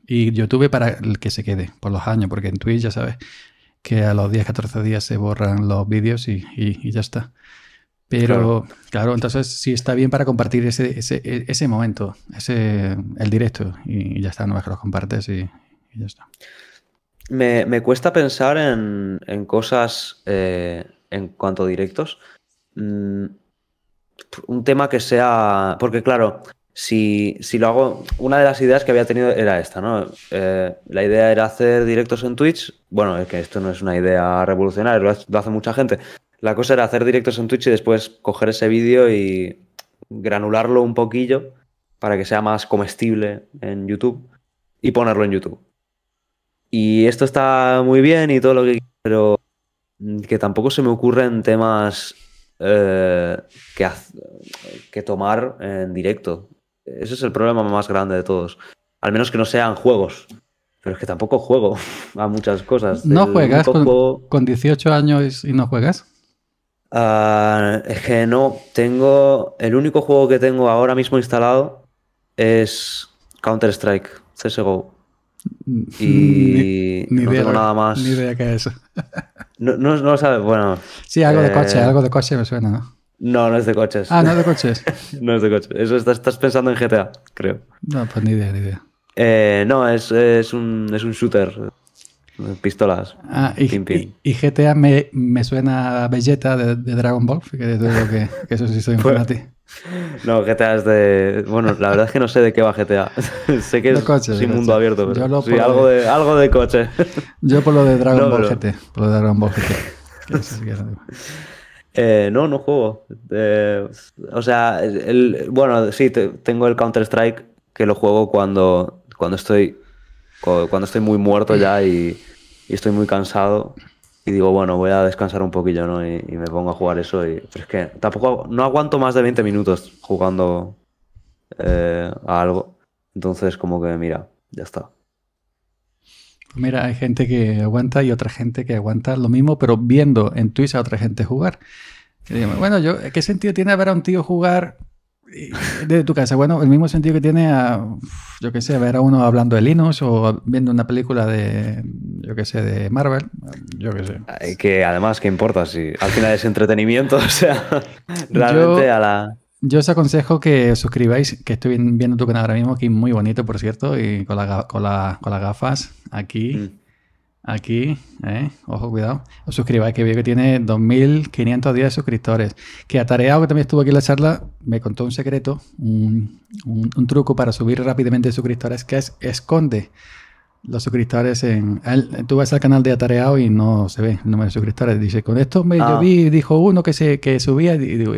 y YouTube para el que se quede por los años, porque en Twitch ya sabes que a los diez, catorce días se borran los vídeos y, y, y ya está. Pero, claro. claro, entonces sí está bien para compartir ese, ese, ese momento, ese, el directo, y ya está, no es que los compartes y, y ya está. Me, me cuesta pensar en, en cosas eh, en cuanto a directos. Mm, un tema que sea... Porque, claro, si, si lo hago... Una de las ideas que había tenido era esta, ¿no? Eh, la idea era hacer directos en Twitch. Bueno, es que esto no es una idea revolucionaria, lo hace, lo hace mucha gente. La cosa era hacer directos en Twitch y después coger ese vídeo y granularlo un poquillo para que sea más comestible en YouTube y ponerlo en YouTube. Y esto está muy bien y todo lo que quiero, pero que tampoco se me ocurren temas eh, que, que tomar en directo. Ese es el problema más grande de todos. Al menos que no sean juegos. Pero es que tampoco juego a muchas cosas. ¿No juegas con, con dieciocho años y no juegas? Uh, es que no, tengo... El único juego que tengo ahora mismo instalado es Counter-Strike, C S G O. Y ni, ni no idea, tengo nada más. Ni idea qué es eso. No, no, no lo sabes, bueno... Sí, algo eh... de coche, algo de coche me suena, ¿no? No, no es de coches. Ah, no es de coches. No es de coches. Eso estás, estás pensando en G T A, creo. No, pues ni idea, ni idea. Eh, no, es, es, un, es un shooter... Pistolas. Ah, y, pin, pin. y, y G T A me, me suena a Vegeta de, de Dragon Ball, que, que, que eso sí soy un fanático. No, G T A es de... Bueno, la verdad es que no sé de qué va G T A. Sé que de es coches, sin mundo coches. abierto, pero sí, algo de, de, algo de coche. Yo por lo de Dragon no, Ball pero... G T A. Por lo de Dragon Ball G T A. Eso sí que era... eh, no, no juego. Eh, o sea, el, bueno, sí, te, tengo el Counter-Strike que lo juego cuando, cuando estoy... Cuando estoy muy muerto ya y, y estoy muy cansado y digo, bueno, voy a descansar un poquillo, ¿no? Y, y me pongo a jugar eso. Y, pero es que tampoco no aguanto más de veinte minutos jugando eh, a algo. Entonces, como que, mira, ya está. Mira, hay gente que aguanta y otra gente que aguanta lo mismo, pero viendo en Twitch a otra gente jugar. Bueno, yo, ¿qué sentido tiene ver a un tío jugar... de tu casa? Bueno, el mismo sentido que tiene a, yo qué sé, ver a uno hablando de Linux o viendo una película de, yo qué sé, de Marvel, yo qué sé. Que además, ¿qué importa? Si al final es entretenimiento, o sea, realmente yo, a la... Yo os aconsejo que os suscribáis, que estoy viendo tu canal ahora mismo, que es muy bonito, por cierto, y con, la, con, la, con las gafas, aquí, mm. aquí, eh, ojo, cuidado. Os suscribáis, que veo que tiene dos mil quinientos diez suscriptores. Que Atareado, que también estuvo aquí en la charla, me contó un secreto, un, un, un truco para subir rápidamente suscriptores, que es esconde los suscriptores en... Él, tú vas al canal de Atareado y no se ve el número de suscriptores. Dice, con esto me, ah. yo vi, dijo uno que se que subía y digo,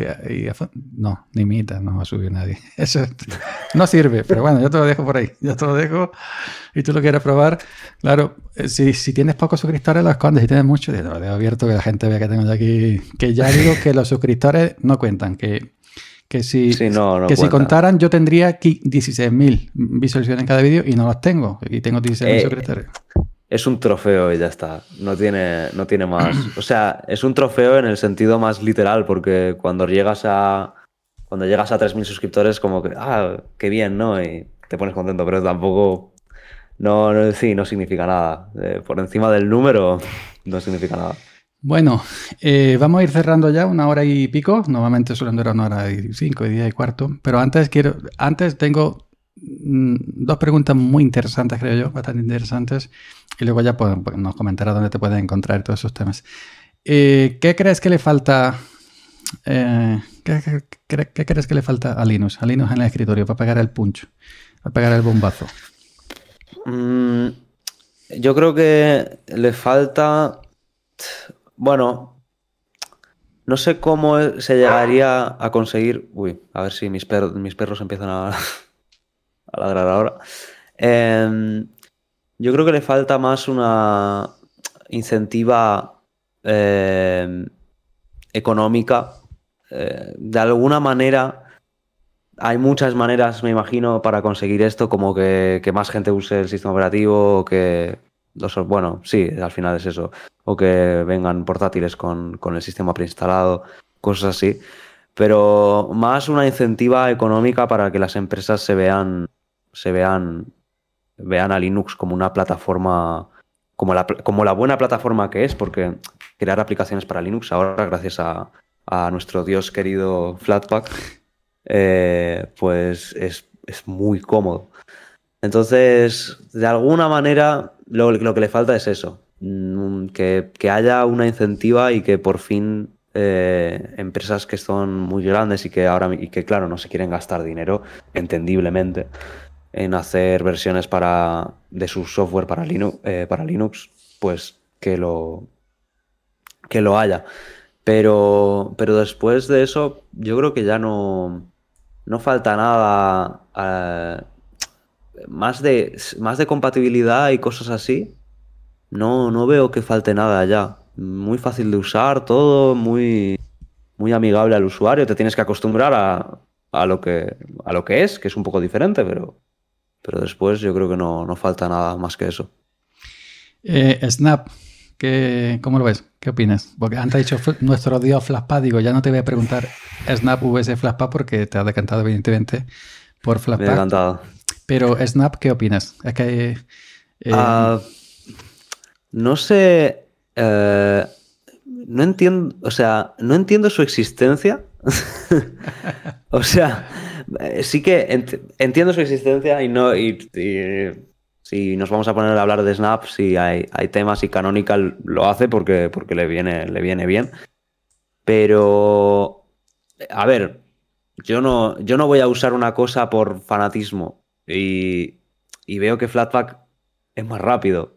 no, ni mitad, no va a subir nadie. Eso no sirve, pero bueno, yo te lo dejo por ahí. Yo te lo dejo y tú lo quieres probar. Claro, si, si tienes pocos suscriptores, lo escondes. Si tienes muchos, te lo dejo abierto, que la gente vea que tengo aquí. Que ya digo que los suscriptores no cuentan, que... Que, si, sí, no, no que si contaran, yo tendría dieciséis mil visualizaciones en cada vídeo y no las tengo. Y tengo dieciséis mil eh, suscriptores. Es un trofeo y ya está. No tiene, no tiene más. O sea, es un trofeo en el sentido más literal, porque cuando llegas a cuando llegas a tres mil suscriptores, como que, ah, qué bien, ¿no? Y te pones contento, pero tampoco... No, no, sí, no significa nada. Eh, por encima del número, no significa nada. Bueno, eh, vamos a ir cerrando ya, una hora y pico. Normalmente suelen durar una hora y cinco, y diez y cuarto. Pero antes quiero, antes tengo mm, dos preguntas muy interesantes, creo yo, bastante interesantes. Y luego ya pues, nos comentará dónde te pueden encontrar todos esos temas. Eh, ¿Qué crees que le falta? Eh, ¿qué, qué, qué, ¿Qué crees que le falta a Linux? A Linux en el escritorio para pegar el punch, para pegar el bombazo. Mm, yo creo que le falta. Bueno, no sé cómo se llegaría a conseguir... Uy, a ver si mis, per... mis perros empiezan a, a ladrar ahora. Eh, yo creo que le falta más una incentiva eh, económica. Eh, de alguna manera, hay muchas maneras, me imagino, para conseguir esto, como que, que más gente use el sistema operativo o que... Bueno, sí, al final es eso. O que vengan portátiles con, con el sistema preinstalado, cosas así. Pero más una incentiva económica para que las empresas se vean, se vean, vean a Linux como una plataforma, como la, como la buena plataforma que es, porque crear aplicaciones para Linux ahora, gracias a, a nuestro Dios querido Flatpak, eh, pues es, es muy cómodo. Entonces, de alguna manera, lo, lo que le falta es eso, que, que haya una incentiva y que por fin eh, empresas que son muy grandes y que, ahora, y que, claro, no se quieren gastar dinero, entendiblemente, en hacer versiones para, de su software para Linux, eh, para Linux pues que lo, que lo haya. Pero, pero después de eso, yo creo que ya no, no falta nada... Eh, Más de, más de compatibilidad y cosas así, no, no veo que falte nada ya. Muy fácil de usar todo, muy, muy amigable al usuario. Te tienes que acostumbrar a, a, lo, que, a lo que es, que es un poco diferente, pero, pero después yo creo que no, no falta nada más que eso. Eh, Snap, ¿qué, ¿cómo lo ves? ¿Qué opinas? Porque antes has dicho nuestro dios Flatpak, digo, ya no te voy a preguntar Snap vs Flatpak porque te has decantado evidentemente por Flatpak. Me he decantado. Pero Snap, ¿qué opinas? Es que, eh... uh, no sé, eh, no entiendo, o sea, no entiendo su existencia. O sea, sí que entiendo su existencia y no, y, y si nos vamos a poner a hablar de Snap, sí hay, hay temas y Canonical lo hace porque, porque le viene, le viene bien. Pero, a ver, yo no, yo no voy a usar una cosa por fanatismo. Y, y veo que Flatpak es más rápido.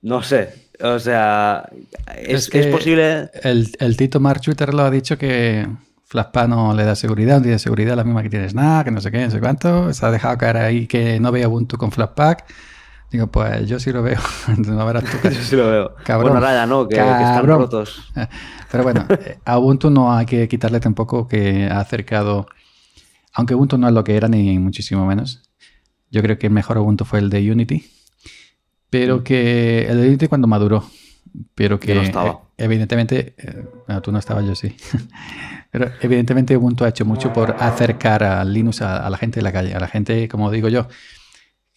No sé. O sea, es, es, que es posible... El, el Tito Mark Twitter lo ha dicho que Flatpak no le da seguridad, no tiene seguridad, la misma que tiene Snap, que no sé qué, no sé cuánto. Se ha dejado caer ahí que no vea Ubuntu con Flatpak. Digo, pues yo sí lo veo. No verás tú. Yo sí lo veo. Cabrón. Bueno, raya, no, que, que están rotos. Pero bueno, a Ubuntu no hay que quitarle tampoco que ha acercado... Aunque Ubuntu no es lo que era, ni muchísimo menos. Yo creo que el mejor Ubuntu fue el de Unity. Pero que el de Unity cuando maduró. Pero que no estaba. Evidentemente... Bueno, tú no estabas, yo sí. Pero evidentemente Ubuntu ha hecho mucho por acercar a Linux a, a la gente de la calle. A la gente, como digo yo,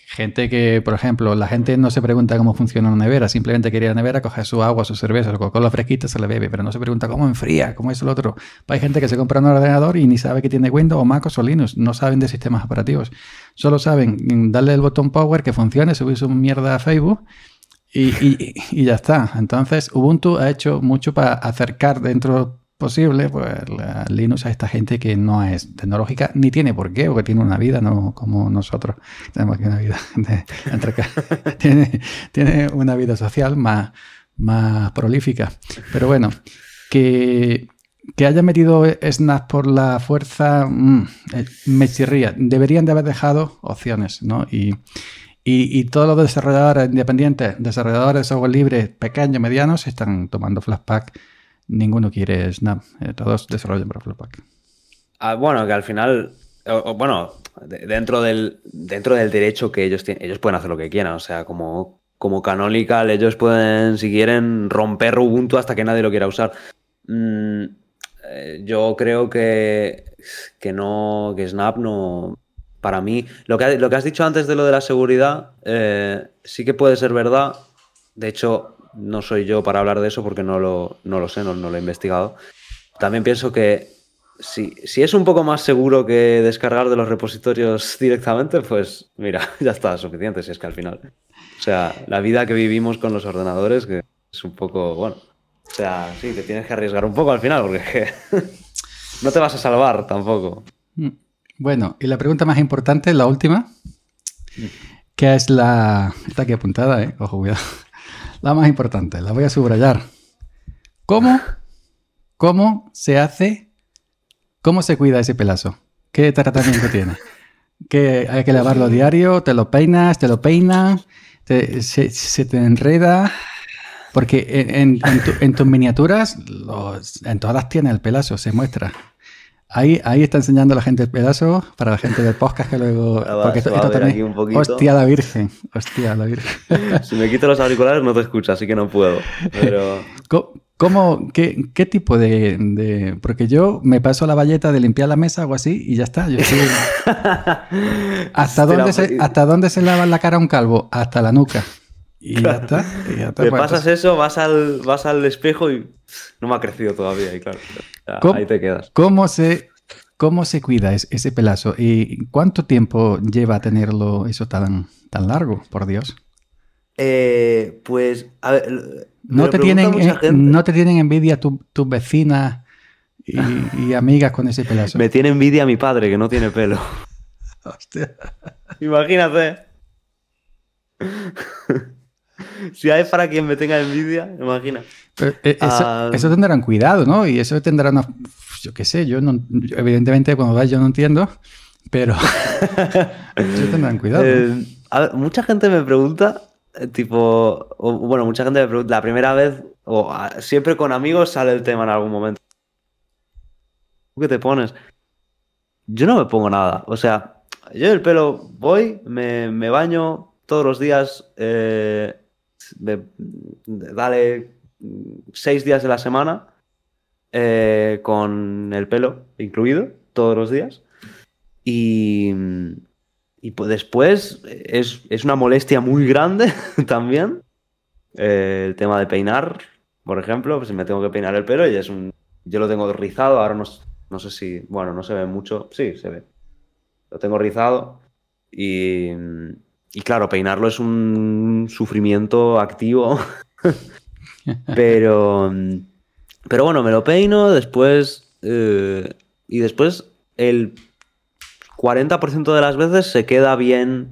Gente que, por ejemplo, la gente no se pregunta cómo funciona una nevera, simplemente quiere ir a la nevera, coge su agua, su cerveza, su Coca-Cola fresquita, se la bebe, pero no se pregunta cómo enfría, cómo es el otro. Hay gente que se compra un ordenador y ni sabe que tiene Windows o Mac o Linux, no saben de sistemas operativos, solo saben darle el botón Power que funcione, subir su mierda a Facebook y, y, y ya está. Entonces Ubuntu ha hecho mucho para acercar dentro posible pues la Linux a esta gente que no es tecnológica ni tiene por qué, o que tiene una vida no como nosotros tenemos que una vida de, entre tiene, tiene una vida social más, más prolífica. Pero bueno, que, que haya metido Snap por la fuerza mmm, me chirría. Deberían de haber dejado opciones, ¿no? y Y, y todos los desarrolladores independientes, desarrolladores de software libre, pequeños, medianos, están tomando Flatpak. Ninguno quiere Snap. Eh, todos desarrollan para Flatpak. Ah, bueno, que al final... O, o, bueno, de, dentro, del, dentro del derecho que ellos tienen, ellos pueden hacer lo que quieran. O sea, como, como Canonical, ellos pueden, si quieren, romper Ubuntu hasta que nadie lo quiera usar. Mm, eh, yo creo que, que no... Que Snap no... Para mí, lo que, lo que has dicho antes de lo de la seguridad, eh, sí que puede ser verdad. De hecho, no soy yo para hablar de eso porque no lo, no lo sé, no, no lo he investigado. También pienso que si, si es un poco más seguro que descargar de los repositorios directamente, pues mira, ya está suficiente si es que al final. O sea, la vida que vivimos con los ordenadores que es un poco, bueno, o sea, sí, te tienes que arriesgar un poco al final porque no te vas a salvar tampoco. Mm. Bueno, y la pregunta más importante, la última, que es la... Está aquí apuntada, ¿eh? Ojo, cuidado. La más importante, la voy a subrayar. ¿Cómo, cómo se hace, cómo se cuida ese pelazo? ¿Qué tratamiento tiene? ¿Que hay que lavarlo diario? ¿Te lo peinas? ¿Te lo peinas? Te, se, ¿Se te enreda? Porque en, en, en, tu, en tus miniaturas, los, en todas tiene el pelazo, se muestra. Ahí, ahí está enseñando a la gente el pedazo para la gente del podcast que luego... Ah, porque esto, esto también... Un hostia, la virgen. Hostia, la virgen. Si me quito los auriculares no te escucho, así que no puedo. Pero... ¿Cómo, cómo, qué, qué tipo de, de...? Porque yo me paso la bayeta de limpiar la mesa o así y ya está. Yo estoy... ¿Hasta, dónde se, ¿Hasta dónde se lava la cara un calvo? Hasta la nuca. Y claro. ya está. Y ya está. Te bueno, pasas entonces... eso, vas al, vas al espejo y no me ha crecido todavía. Y claro, ya, ahí te quedas. ¿Cómo se, cómo se cuida es, ese pelazo? ¿Y cuánto tiempo lleva tenerlo eso tan, tan largo, por Dios? Eh, pues, a ver... No te, tienen, eh, no te tienen envidia tus tu vecinas y, y amigas con ese pelazo. Me tiene envidia mi padre, que no tiene pelo. Hostia. Imagínate. Si hay para quien me tenga envidia, imagina. Pero eso, uh, eso tendrán cuidado, ¿no? Y eso tendrá una... Yo qué sé, yo no... Yo evidentemente, cuando vas yo no entiendo, pero... Eso tendrán cuidado. Eh, a ver, mucha gente me pregunta, tipo... O, bueno, mucha gente me pregunta, la primera vez, o a, siempre con amigos sale el tema en algún momento. ¿Tú qué te pones? Yo no me pongo nada. O sea, yo el pelo voy, me, me baño todos los días... Eh, De, de, dale seis días de la semana eh, con el pelo incluido todos los días y, y pues después es, es una molestia muy grande también eh, el tema de peinar, por ejemplo, pues si me tengo que peinar el pelo y es un, yo lo tengo rizado ahora, no, no sé si, bueno, no se ve mucho, sí se ve, lo tengo rizado y Y claro, peinarlo es un sufrimiento activo, pero, pero bueno, me lo peino después eh, y después el cuarenta por ciento de las veces se queda bien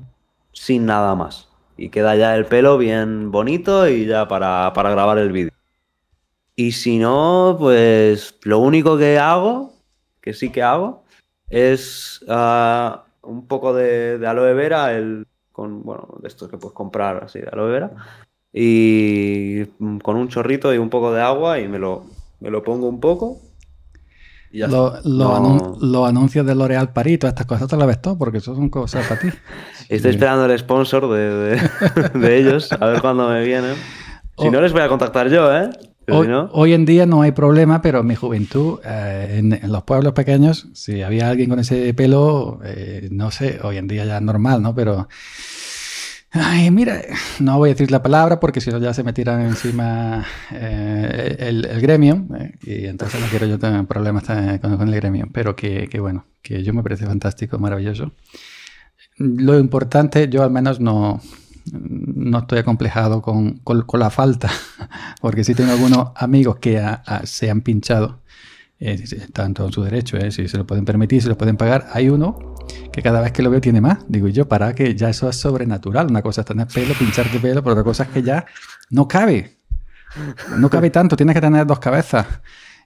sin nada más y queda ya el pelo bien bonito y ya para, para grabar el vídeo. Y si no, pues lo único que hago, que sí que hago, es uh, un poco de, de aloe vera, el... Con, bueno, de estos que puedes comprar así de aloe vera, y con un chorrito y un poco de agua y me lo, me lo pongo un poco y ya lo, está. Lo no. anun los anuncios de L'Oreal París, todas estas cosas te las ves todo porque eso son cosas para ti. Estoy sí. esperando el sponsor de, de, de ellos, a ver cuándo me vienen. Si oh. no, les voy a contactar yo, ¿eh? Hoy, si no... hoy en día no hay problema, pero en mi juventud, eh, en, en los pueblos pequeños, si había alguien con ese pelo, eh, no sé, hoy en día ya es normal, ¿no? Pero Ay, mira, no voy a decir la palabra porque si no ya se me tiran encima eh, el, el gremio eh, y entonces no quiero yo tener problemas con, con el gremio, pero que, que bueno, que yo me parece fantástico, maravilloso. Lo importante, yo al menos no, no estoy acomplejado con, con, con la falta, porque sí tengo algunos amigos que a, a, se han pinchado, eh, están todos en su derecho, eh, si se lo pueden permitir, se lo pueden pagar. Hay uno que cada vez que lo veo tiene más, digo yo, para que ya eso es sobrenatural. Una cosa es tener pelo, pincharte pelo, pero otra cosa es que ya no cabe, no cabe tanto, tienes que tener dos cabezas.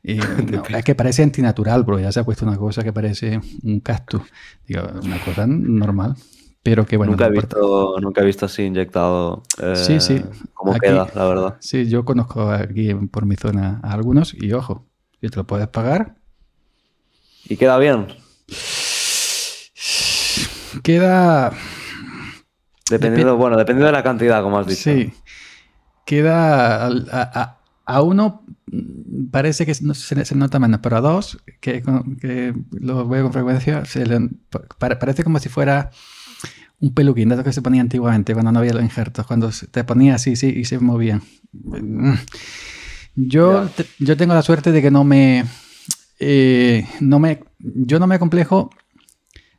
Y no, es que parece antinatural, porque ya se ha puesto una cosa que parece un cactus, digo, una cosa normal, pero que bueno. Nunca he visto, nunca he visto así inyectado eh, sí, sí. Cómo aquí, queda, la verdad. Sí, yo conozco aquí por mi zona a algunos y ojo, si te lo puedes pagar. ¿Y queda bien? Queda... Dependiendo, Dep bueno, dependiendo de la cantidad, como has dicho. Sí. Queda a, a, a uno parece que no, se, se nota menos, pero a dos, que, que lo veo con frecuencia, se le, pa, parece como si fuera un peluquín, dato que se ponía antiguamente cuando no había los injertos, cuando te ponía así sí, y se movían. Yo, te, yo tengo la suerte de que no me... Eh, no me yo no me complejo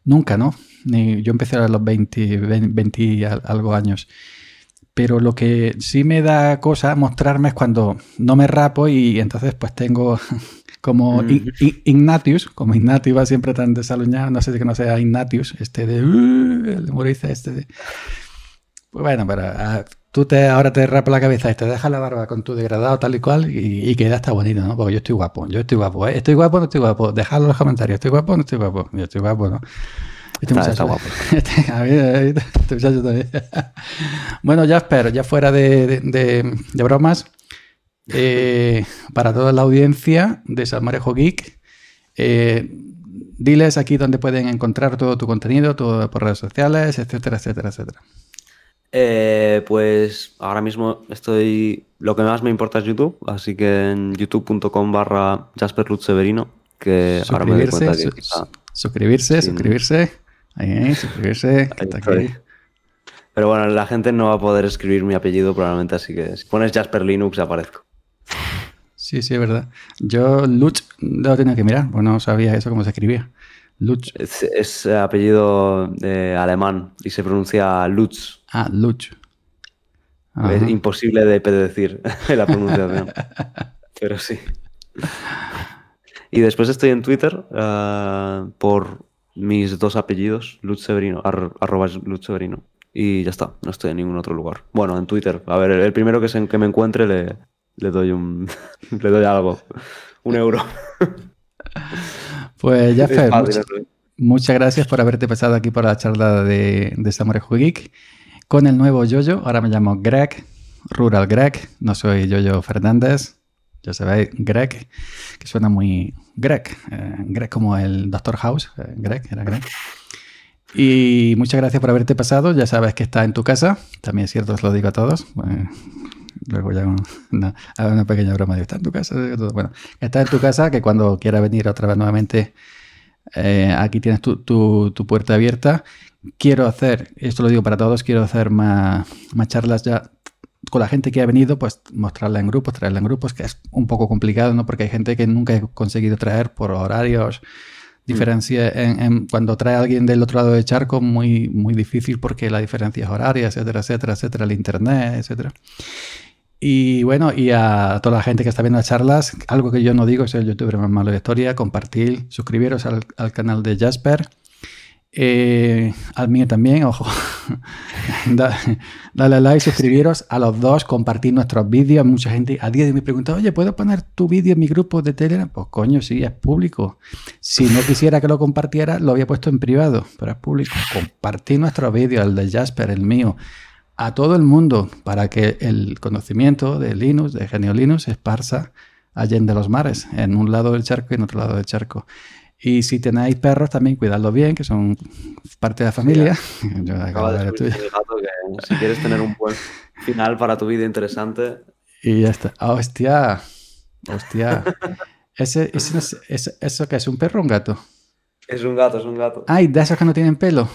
nunca, ¿no? Ni, yo empecé a los veinte, veinte algo años, pero lo que sí me da cosa mostrarme es cuando no me rapo y entonces pues tengo como mm. in, in, Ignatius, como Ignatius va siempre tan desaliñado, no sé que no sea Ignatius, este de uh, el humorista este de... Pues bueno, pero a, tú te, ahora te rapas la cabeza y te dejas la barba con tu degradado tal y cual y, y queda hasta bonito, ¿no? Porque yo estoy guapo, yo estoy guapo, ¿eh? Estoy guapo, no estoy guapo, dejadlo en los comentarios, estoy guapo, no estoy guapo, yo estoy guapo, ¿no? Este está, está guapo. Este, a mí, este muchacho también. Bueno, Jasper, ya fuera de, de, de, de bromas, eh, para toda la audiencia de Salmorejo Geek, eh, diles aquí dónde pueden encontrar todo tu contenido, todo por redes sociales, etcétera, etcétera, etcétera. Eh, pues ahora mismo estoy... Lo que más me importa es YouTube, así que en youtube.com barra Jasper Lutz Severino, que ahora me doy cuenta que quizá... Suscribirse, sí, suscribirse. Ahí, suscribirse. Que está aquí. Pero bueno, la gente no va a poder escribir mi apellido probablemente, así que si pones Jasper Linux aparezco. Sí, sí, es verdad. Yo Lutz lo tenía que mirar, pues no sabía eso cómo se escribía. Lutz. Es, es apellido eh, alemán y se pronuncia Lutz. Ah, Lutz. Ajá. Es imposible de decir la pronunciación. Pero sí. Y después estoy en Twitter uh, por mis dos apellidos, Lutz Severino, ar, arroba Lutz Severino. Y ya está, no estoy en ningún otro lugar. Bueno, en Twitter. A ver, el, el primero que, se, que me encuentre le, le doy un le doy algo. Un euro. Pues ya, Fer, mucha, muchas gracias por haberte pasado aquí por la charla de, de Salmorejo Geek. Con el nuevo Yoyo, ahora me llamo Greg, Rural Greg, no soy Yoyo Fernández. Ya sabéis, Greg, que suena muy... Greg, eh, Greg como el Doctor House, eh, Greg, era Greg. Y muchas gracias por haberte pasado, ya sabes que está en tu casa, también es cierto, os lo digo a todos. Bueno, luego ya hago una, una pequeña broma, digo, está en tu casa, bueno, está en tu casa, que cuando quiera venir otra vez nuevamente, eh, aquí tienes tu, tu, tu puerta abierta. Quiero hacer, esto lo digo para todos, quiero hacer más, más charlas ya con la gente que ha venido, pues mostrarla en grupos, traerla en grupos, que es un poco complicado, ¿no? Porque hay gente que nunca he conseguido traer por horarios, diferencia en, en, cuando trae a alguien del otro lado del charco, muy, muy difícil porque la diferencia es horaria, etcétera, etcétera, etcétera, el internet, etcétera. Y bueno, y a toda la gente que está viendo las charlas, algo que yo no digo, soy el youtuber más malo de la historia, compartir, suscribiros al, al canal de Jasper. Eh, al mío también, ojo, dale like, suscribiros a los dos, compartir nuestros vídeos. Mucha gente a día de hoy me pregunta, oye, ¿puedo poner tu vídeo en mi grupo de Telegram? Pues coño, sí, es público. Si no quisiera que lo compartiera, lo había puesto en privado, pero es público. Compartir nuestros vídeos, el de Jasper, el mío, a todo el mundo, para que el conocimiento de Linux, de Genio Linux, se esparza allende los mares, en un lado del charco y en otro lado del charco. Y si tenéis perros, también cuidadlos bien, que son parte de la familia. Sí, yo acabo de subir el gato, que si quieres tener un buen final para tu vida interesante. Y ya está. Oh, ¡hostia! ¡Hostia! ¿Ese, ese, ese, ese, ¿Eso qué es? ¿Un perro o un gato? Es un gato, es un gato. ¡Ay! ¿De esos que no tienen pelo?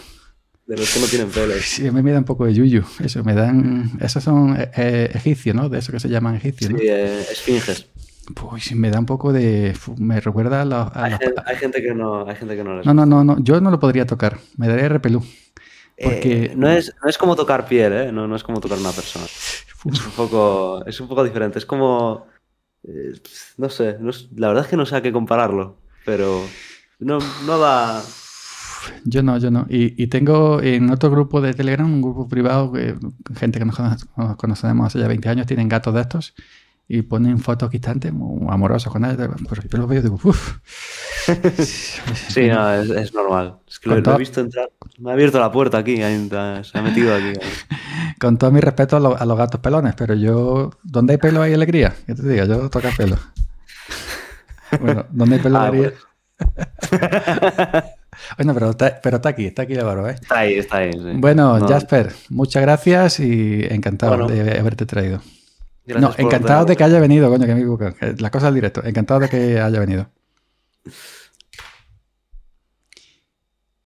de los que no tienen pelos. Sí, me, me da un poco de yuyu. Eso, me dan... Esos son eh, egipcios, ¿no? De eso que se llaman egipcios, ¿no? Sí, eh, esfinges. Pues me da un poco de... Me recuerda a la... A hay, la... Gente, hay gente que no... Hay gente que no, les no, no, no, no. Yo no lo podría tocar. Me daría repelú. Porque... Eh, no, es, no es como tocar piel, ¿eh? No, no es como tocar una persona. Es un poco, es un poco diferente. Es como... Eh, no sé. No es, la verdad es que no sé a qué compararlo. Pero no, no da... Yo no, yo no. Y, y tengo en otro grupo de Telegram, un grupo privado, que, gente que nos, nos conocemos hace ya veinte años, tienen gatos de estos y ponen fotos quitantes, muy amorosos con ellos. Pero yo los veo y digo, uff. Sí, no, es, es normal. Es que lo, lo he visto entrar. Me ha abierto la puerta aquí, se ha metido aquí. Con todo mi respeto a, lo, a los gatos pelones, pero yo, donde hay pelo hay alegría. ¿Qué te digo? Yo toco pelo. Bueno, donde hay pelo hay ah, alegría. Pues. Bueno, pero está, pero está aquí, está aquí Álvaro, ¿eh? Está ahí, está ahí, sí. Bueno, no. Jasper, muchas gracias y encantado bueno, de haberte traído. No, encantado de que haya venido, coño, que me equivoco. Las cosas al directo, encantado de que haya venido.